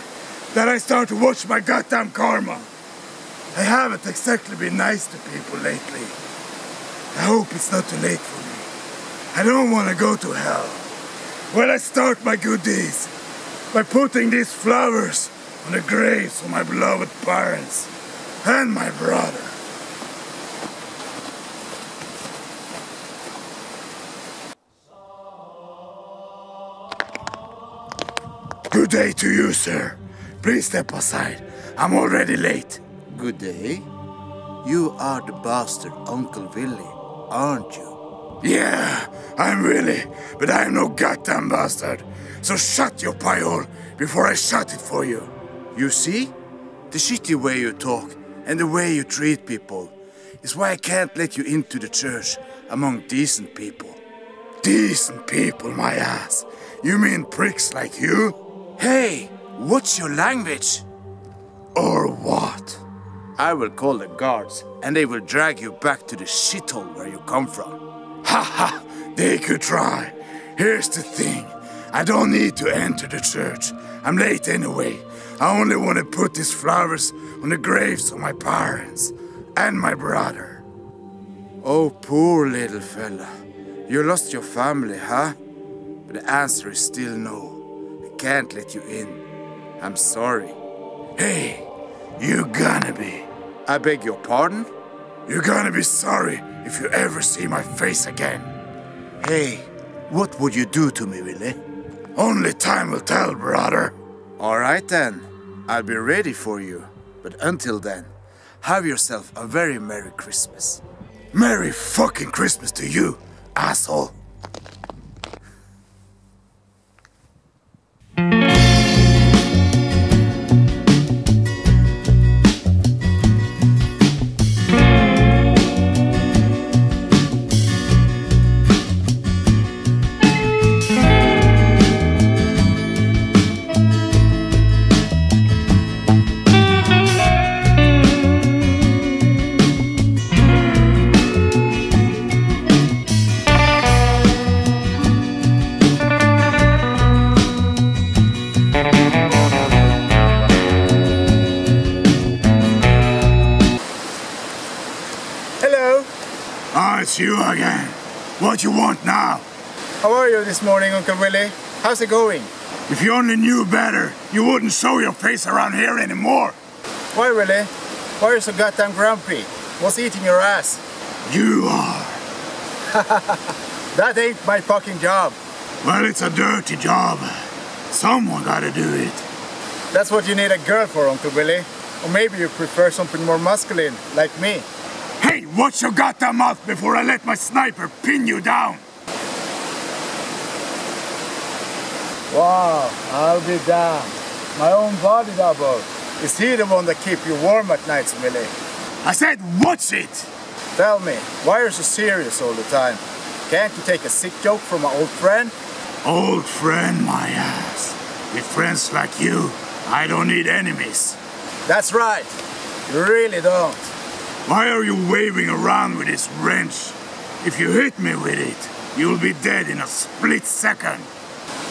that I start to watch my goddamn karma. I haven't exactly been nice to people lately. I hope it's not too late for me. I don't want to go to hell. Well, I start my good deeds by putting these flowers on the graves of my beloved parents and my brother. Good day to you, sir. Please step aside. I'm already late. Good day. You are the bastard Uncle Willy, aren't you? Yeah, I'm Willy, but I'm no goddamn bastard. So shut your pie hole before I shut it for you. You see? The shitty way you talk and the way you treat people. is why I can't let you into the church among decent people. Decent people, my ass! You mean pricks like you? Hey, what's your language? Or what? I will call the guards, and they will drag you back to the shithole where you come from. Ha ha! They could try! Here's the thing, I don't need to enter the church. I'm late anyway. I only want to put these flowers on the graves of my parents and my brother. Oh, poor little fella. You lost your family, huh? But the answer is still no. I can't let you in. I'm sorry. Hey, you're gonna be. I beg your pardon? You're gonna be sorry if you ever see my face again. Hey, what would you do to me, Willy? Only time will tell, brother. All right then, I'll be ready for you. But until then, have yourself a very Merry Christmas. Merry fucking Christmas to you, asshole. You again. What you want now? How are you this morning, Uncle Willy? How's it going? If you only knew better, you wouldn't show your face around here anymore. Why, Willy? Why are you so goddamn grumpy? What's eating your ass? You are. That ain't my fucking job. Well, it's a dirty job. Someone gotta do it. That's what you need a girl for, Uncle Willy. Or maybe you prefer something more masculine, like me. Hey, watch your goddamn mouth before I let my sniper pin you down! Wow, I'll be damned. My own body double. Is he the one that keeps you warm at nights, Willy? I said watch it! Tell me, why are you so serious all the time? Can't you take a sick joke from an old friend? Old friend, my ass. With friends like you, I don't need enemies. That's right. You really don't. Why are you waving around with this wrench? If you hit me with it, you'll be dead in a split second.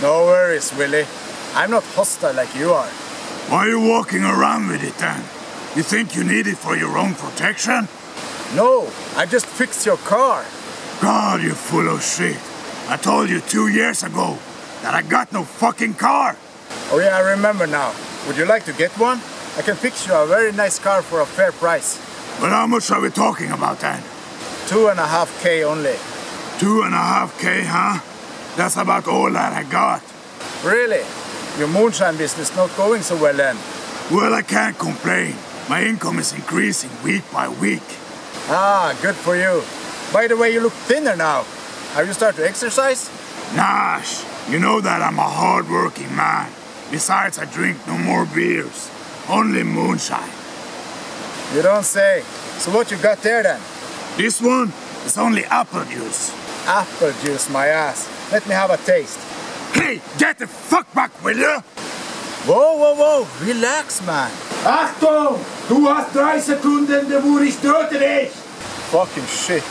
No worries, Willy. I'm not hostile like you are. Why are you walking around with it then? You think you need it for your own protection? No, I just fixed your car. God, you full of shit. I told you 2 years ago that I got no fucking car. Oh yeah, I remember now. Would you like to get one? I can fix you a very nice car for a fair price. Well, how much are we talking about then? 2.5K only. 2.5K, huh? That's about all that I got. Really? Your moonshine business not going so well then? Well, I can't complain. My income is increasing week by week. Ah, good for you. By the way, you look thinner now. Have you started to exercise? Nash, you know that I'm a hard-working man. Besides, I drink no more beers. Only moonshine. You don't say. So what you got there then? This one is only apple juice. Apple juice, my ass. Let me have a taste. Hey, get the fuck back, will you? Whoa, whoa, whoa. Relax, man. Achtung! Du hast 3 Sekunden, der Wur ist töte dich! Fucking shit.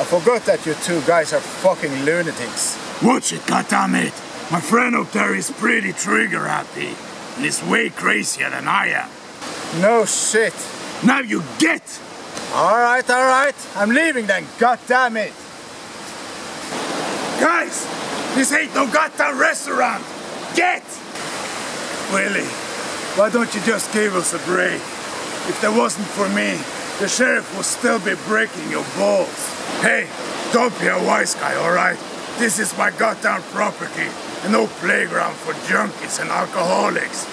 I forgot that you two guys are fucking lunatics. Watch it, goddammit. My friend up there is pretty trigger happy. And is way crazier than I am. No shit. Now you get! Alright, alright. I'm leaving then, goddamn it! Guys! This ain't no goddamn restaurant! Get! Willy, why don't you just give us a break? If that wasn't for me, the sheriff would still be breaking your balls. Hey, don't be a wise guy, alright? This is my goddamn property, and no playground for junkies and alcoholics.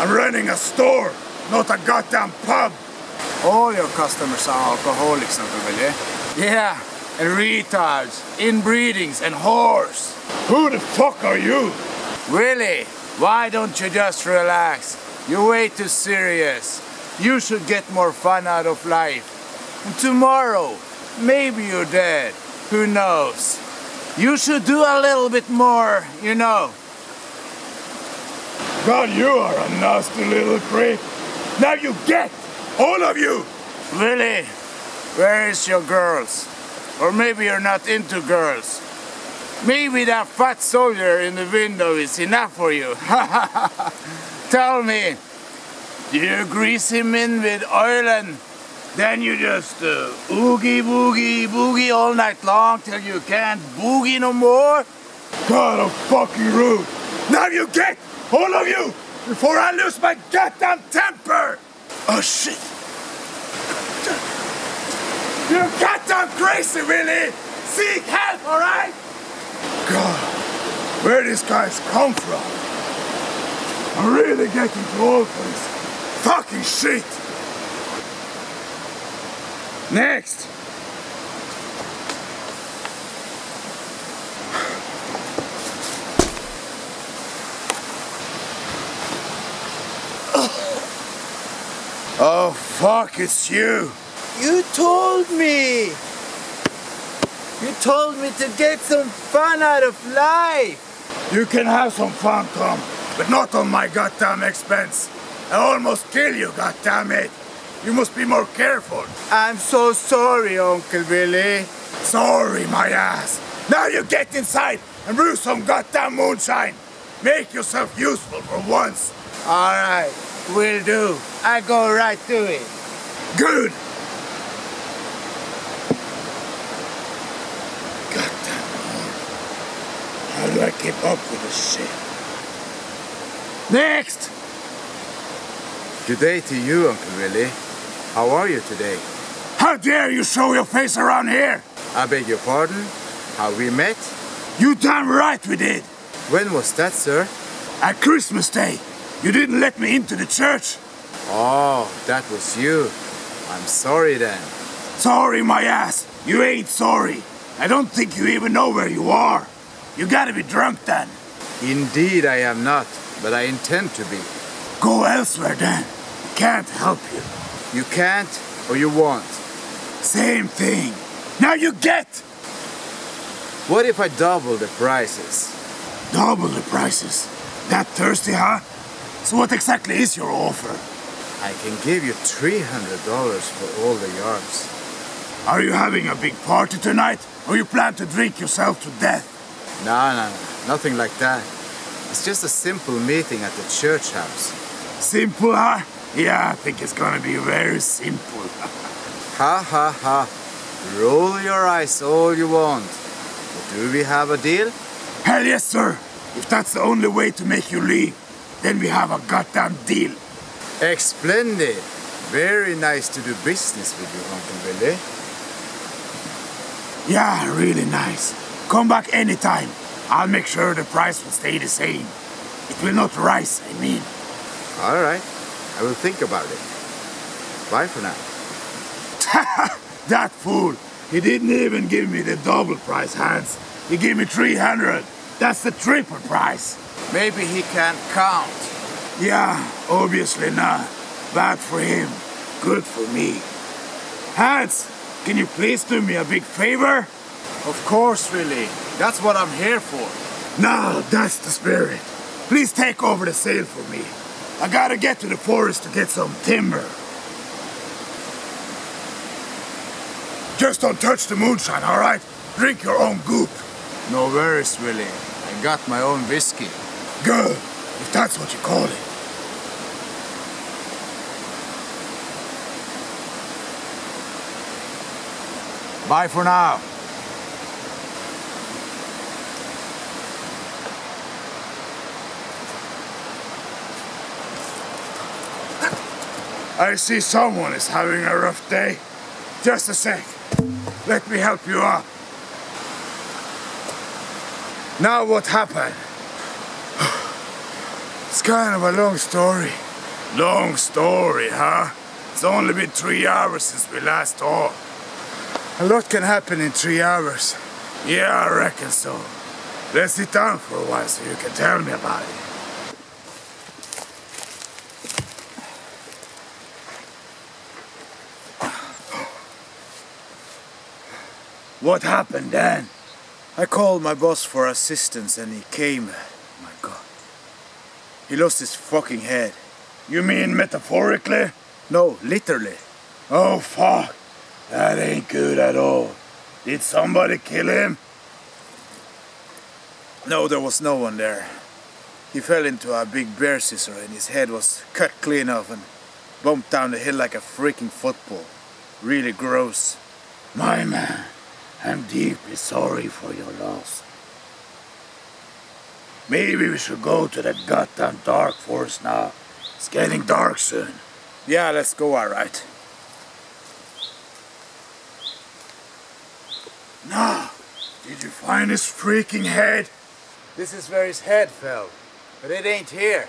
I'm running a store, not a goddamn pub! All your customers are alcoholics, Uncle Willy. Yeah, and retards, inbreedings, and whores. Who the fuck are you? Willy, why don't you just relax? You're way too serious. You should get more fun out of life. tomorrow, maybe you're dead, who knows. You should do a little bit more, you know. God, you are a nasty little prick. Now you get, all of you! Willy, where is your girls? Or maybe you're not into girls. Maybe that fat soldier in the window is enough for you. Tell me, do you grease him in with oil and then you just oogie boogie boogie all night long till you can't boogie no more? God, I'm fucking rude. Now you get, all of you, before I lose my goddamn temper! Oh shit! You're goddamn crazy, Willy! Seek help, alright? God, where these guys come from? I'm really getting to all this fucking shit! Next! Oh fuck, it's you! You told me! You told me to get some fun out of life! You can have some fun, Tom, but not on my goddamn expense. I almost kill you, goddammit! You must be more careful. I'm so sorry, Uncle Willy. Sorry, my ass. Now you get inside and brew some goddamn moonshine. Make yourself useful for once. Alright, will do. I go right to it. Good! How do I keep up with this shit? Next! Good day to you, Uncle Willy. How are you today? How dare you show your face around here? I beg your pardon? How we met? You damn right we did! When was that, sir? At Christmas Day. You didn't let me into the church. Oh, that was you. I'm sorry then. Sorry, my ass. You ain't sorry. I don't think you even know where you are. You gotta be drunk then. Indeed I am not, but I intend to be. Go elsewhere then. I can't help you. You can't or you won't. Same thing. Now you get! What if I double the prices? Double the prices? That thirsty, huh? So what exactly is your offer? I can give you $300 for all the yards. Are you having a big party tonight? Or you plan to drink yourself to death? No, nothing like that. It's just a simple meeting at the church house. Simple, huh? Yeah, I think it's gonna be very simple. Ha ha ha. Roll your eyes all you want. But do we have a deal? Hell yes, sir. If that's the only way to make you leave, then we have a goddamn deal. Splendid. Very nice to do business with you, Uncle Willy. Yeah, really nice. Come back anytime. I'll make sure the price will stay the same. It will not rise, I mean. All right. I will think about it. Bye for now. That fool! He didn't even give me the double price, Hans. He gave me 300. That's the triple price. Maybe he can't count. Yeah, obviously not. Bad for him. Good for me. Hans, can you please do me a big favor? Of course, Willy. That's what I'm here for. Now, that's the spirit. Please take over the sale for me. I gotta get to the forest to get some timber. Just don't touch the moonshine, alright? Drink your own goop. No worries, Willy. I got my own whiskey. Good, if that's what you call it. Bye for now. I see someone is having a rough day. Just a sec. Let me help you up. Now what happened? It's kind of a long story. Long story, huh? It's only been 3 hours since we last talked. A lot can happen in 3 hours. Yeah, I reckon so. Let's sit down for a while so you can tell me about it. What happened then? I called my boss for assistance and he came. My God. He lost his fucking head. You mean metaphorically? No, literally. Oh fuck. That ain't good at all. Did somebody kill him? No, there was no one there. He fell into a big bear scissor and his head was cut clean off and bumped down the hill like a freaking football. Really gross. My man, I'm deeply sorry for your loss. Maybe we should go to that goddamn dark forest now. It's getting dark soon. Yeah, let's go, alright. Now, did you find his freaking head? This is where his head fell, but it ain't here.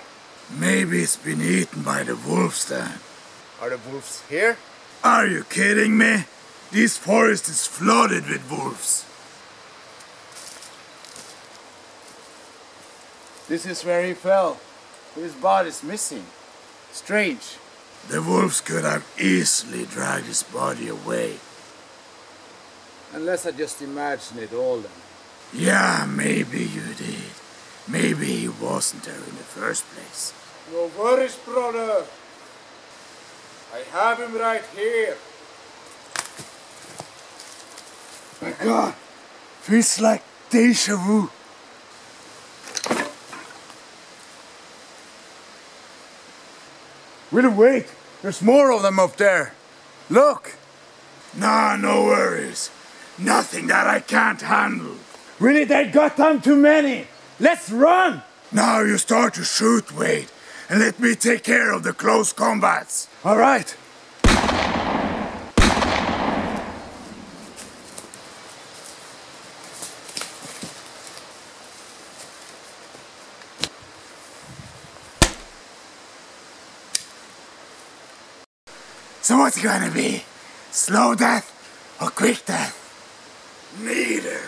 Maybe it's been eaten by the wolves then. Are the wolves here? Are you kidding me? This forest is flooded with wolves. This is where he fell, but his body's missing. Strange. The wolves could have easily dragged his body away. Unless I just imagined it all then. Yeah, maybe you did. Maybe he wasn't there in the first place. No worries, brother. I have him right here. My God, feels like deja vu. Really, wait. There's more of them up there. Look. Nah, no worries. Nothing that I can't handle. Really, they got them too many. Let's run! Now you start to shoot, Wade, and let me take care of the close combats. All right. So what's it gonna be? Slow death or quick death? Neither.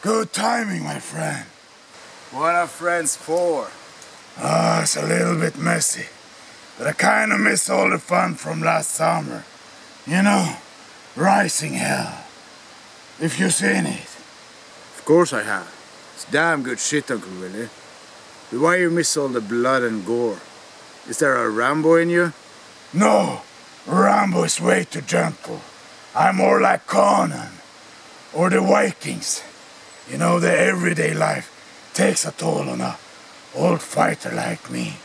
Good timing, my friend. What are friends for? Ah, it's a little bit messy. But I kind of miss all the fun from last summer. You know, rising hell. If you've seen it. Of course I have. It's damn good shit, Uncle Willy. But why you miss all the blood and gore? Is there a Rambo in you? No! Rambo is way too gentle. I'm more like Conan. Or the Vikings. You know, the everyday life takes a toll on an old fighter like me.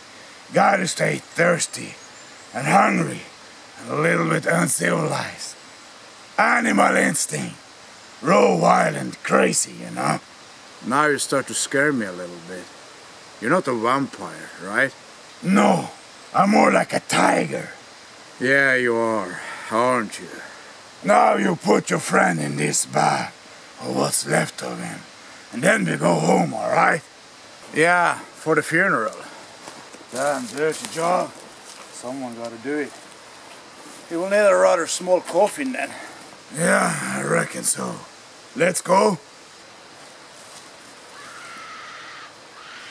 Gotta stay thirsty and hungry and a little bit uncivilized. Animal instinct. Raw, wild and crazy, you know. Now you start to scare me a little bit. You're not a vampire, right? No, I'm more like a tiger. Yeah, you are, aren't you? Now you put your friend in this bag. Or what's left of him. And then we go home, alright? Yeah, for the funeral. Damn dirty job. Someone gotta do it. He will need a rather small coffin then. Yeah, I reckon so. Let's go.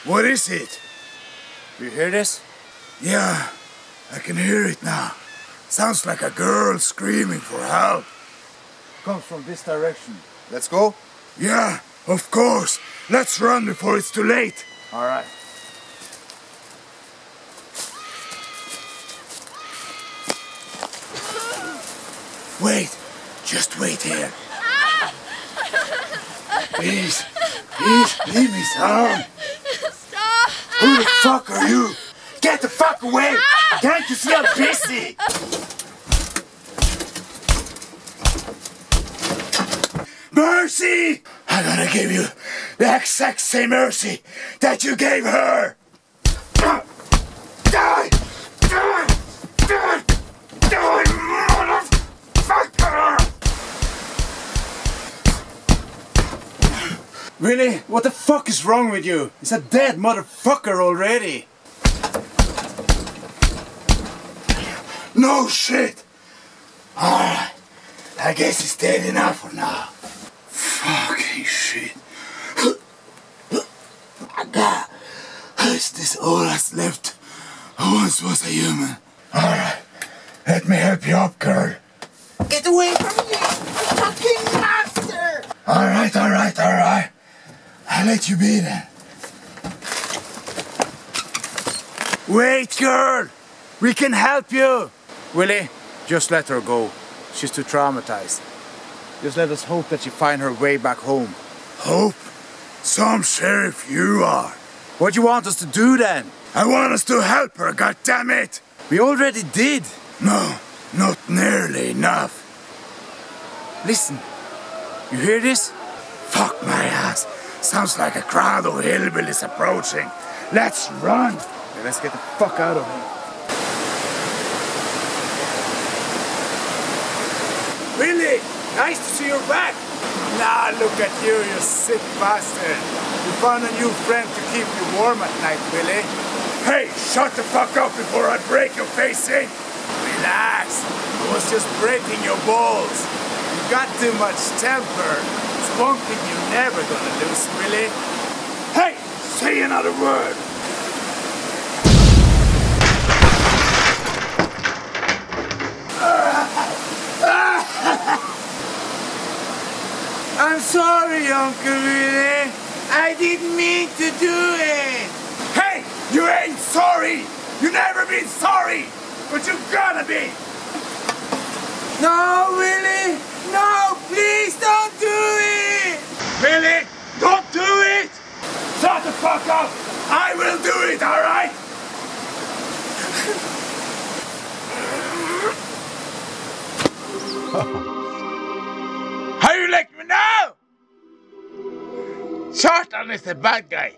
What is it? You hear this? Yeah, I can hear it now. Sounds like a girl screaming for help. Comes from this direction. Let's go? Yeah, of course. Let's run before it's too late. All right. Wait. Just wait here. Please. Please, leave me alone. Stop. Who the fuck are you? Get the fuck away. Can't you see I'm busy? Mercy! I'm gonna give you the exact same mercy that you gave her! Die! Die! Die! Die, motherfucker! Really? What the fuck is wrong with you? It's a dead motherfucker already! No shit! Alright, I guess it's dead enough for now. Okay, shit. Is this all that's left? I once was a human. Alright, let me help you up, girl. Get away from me, fucking monster! Alright. I'll let you be then. Wait, girl! We can help you! Willy, just let her go. She's too traumatized. Just let us hope that she finds her way back home. Hope? Some sheriff you are. What do you want us to do then? I want us to help her, goddammit! We already did! No, not nearly enough. Listen, you hear this? Fuck my ass. Sounds like a crowd of hillbillies approaching. Let's run! Okay, let's get the fuck out of here. Willy, nice to see you back! Now look at you, you sick bastard! You found a new friend to keep you warm at night, Willy. Hey, shut the fuck up before I break your face in! Relax, I was just breaking your balls. You got too much temper. It's one thing you're never gonna lose, Willy. Hey, say another word! I'm sorry, Uncle Willy. I didn't mean to do it. Hey, you ain't sorry. You never been sorry, but you gotta be. No, Willy. No, please don't do it. Willy, don't do it. Shut the fuck up. I will do it, all right? How you like me now? Shorten is a bad guy.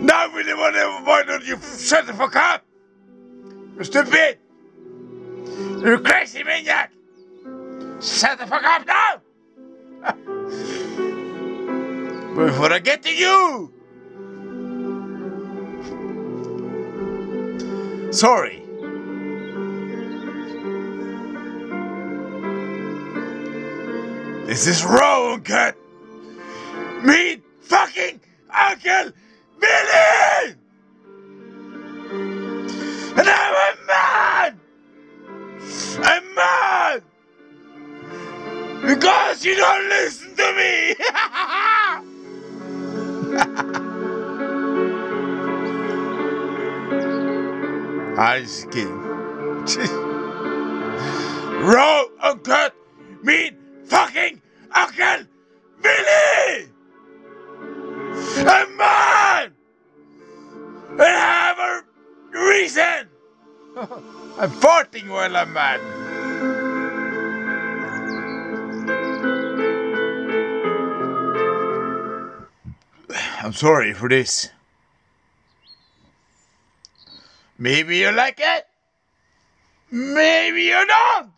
Now Willy, why don't you shut the fuck up? You stupid! You crazy maniac! Shut the fuck up now! Before I get to you! Sorry. This is wrong, cat. Mean fucking Uncle Willy! And I'm a man! A man! Because you don't listen to me! I just kidding. Wrong, uncut, mean fucking Uncle Willy! A man! I have a reason! I'm farting while I'm mad. I'm sorry for this. Maybe you like it, maybe you don't.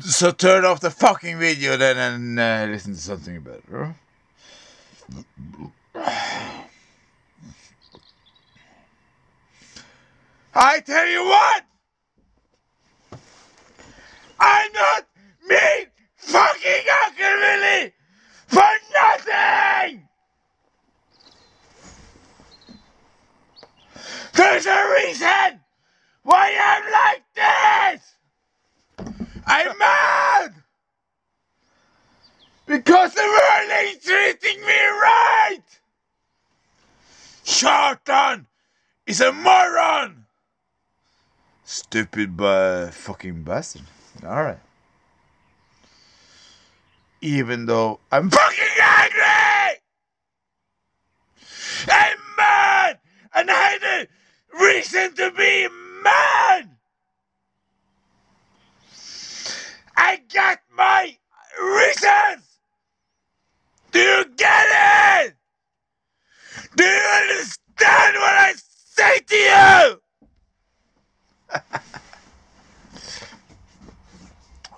So turn off the fucking video then and listen to something better. I tell you what, I'm not mean fucking Uncle Willy for nothing! There's a reason why I'm like this! I'm mad! Because the world ain't treating me right! Shorten is a moron! Stupid fucking bastard. Alright. Even though I'm fucking angry! I'm mad! And I had a reason to be mad! I got my reasons! Do you get it? Do you understand what I say to you?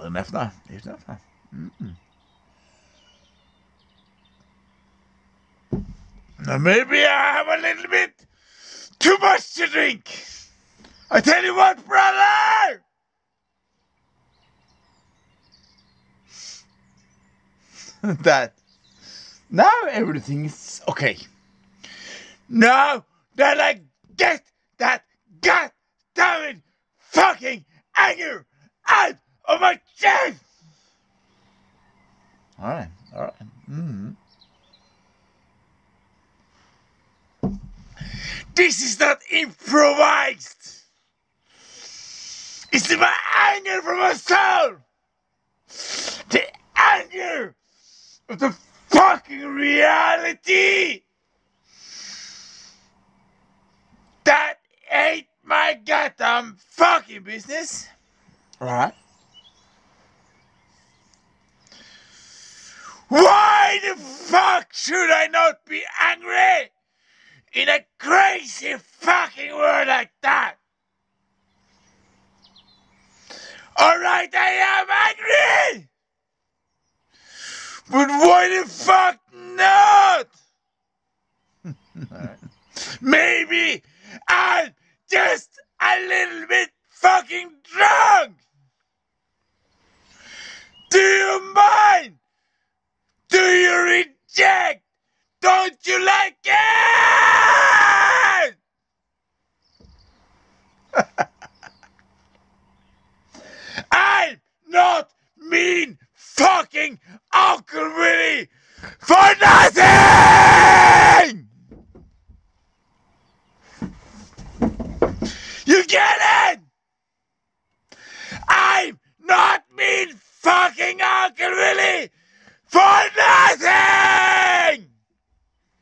Enough now. Enough now. Now maybe I have a little bit too much to drink. I tell you what, brother! That now everything is okay. Now that I get that goddammit fucking anger out of my chest! Alright. This is not improvised! It's my anger from my soul! The anger of the fucking reality! That ain't my goddamn fucking business! Alright. Why the fuck should I not be angry in a crazy fucking world like that? Alright, I am angry! But why the fuck not? Right. Maybe I'm just a little bit fucking drunk! Do you mind? Do you reject? Don't you like it? I'm not mean fucking Uncle Willy for nothing! You get it? I'm not mean fucking Uncle Willy for nothing!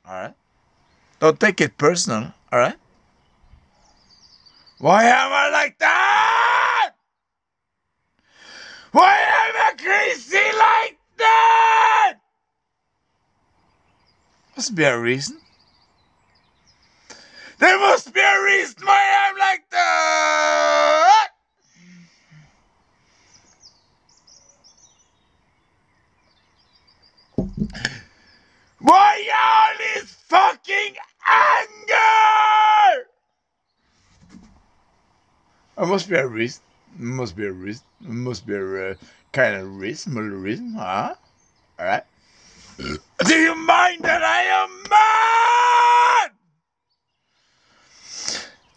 Alright. Don't take it personal, alright? Why am I like that? Why am I crazy like that? Must be a reason. There must be a reason why I'm like that! Why all this fucking anger? There must be a reason. Must be a kind of reasonable reason, huh? Alright. Do you mind that I am mad?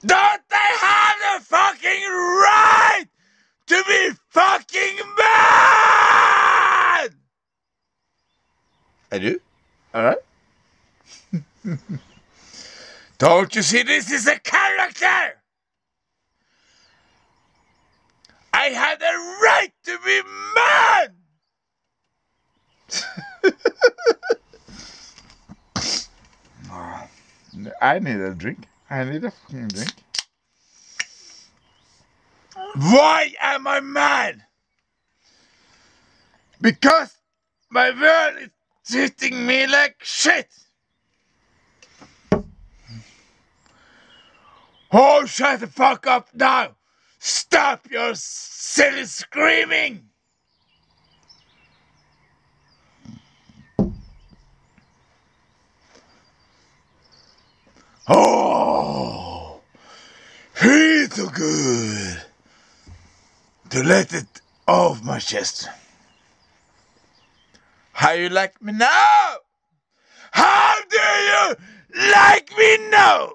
Don't I have the fucking right to be fucking mad? I do. Alright? Don't you see this is a character? I had a right to be mad! I need a drink. I need a fucking drink. Why am I mad? Because my world is treating me like shit. Oh, shut the fuck up now. Stop your silly screaming. Oh, he's so good to let it off my chest. How you like me now? How do you like me now?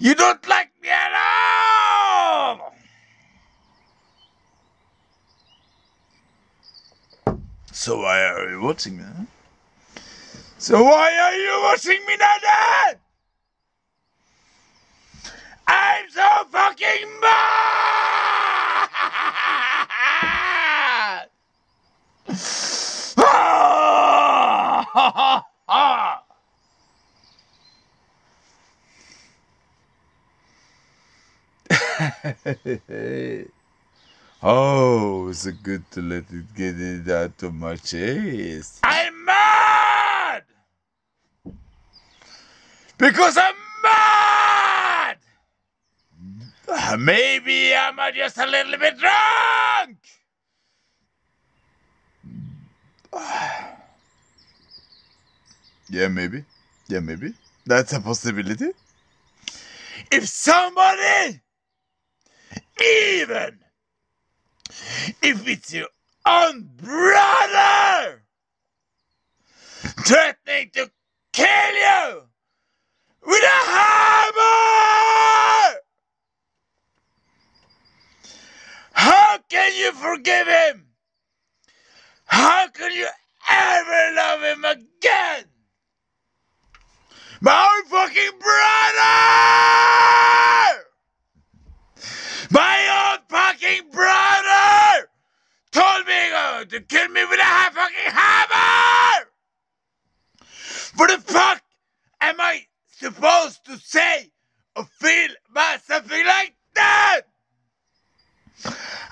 You don't like me at all! So why are you watching me? Huh? So why are you watching me now then? I'm so fucking mad! Oh, it's good to let it get it out of my chest. I'm mad! Because I'm mad! Maybe I'm just a little bit drunk! Yeah, maybe. That's a possibility. If somebody, even if it's your own brother, threatening to kill you with a hammer, how can you forgive him? How can you ever love him again? My own fucking brother! My own fucking brother told me to kill me with a fucking hammer! What the fuck am I supposed to say or feel about something like that?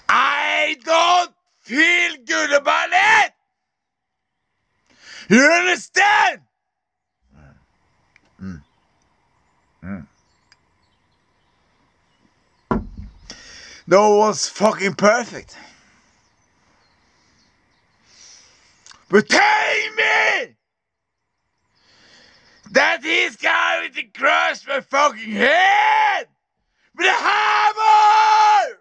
I don't feel good about it! You understand? No one's fucking perfect. But tell me that he's going to crush my fucking head with a hammer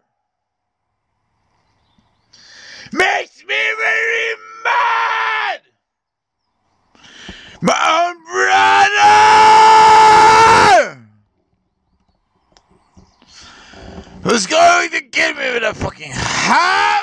makes me very mad. My own brother who's going to kill me with a fucking hammer.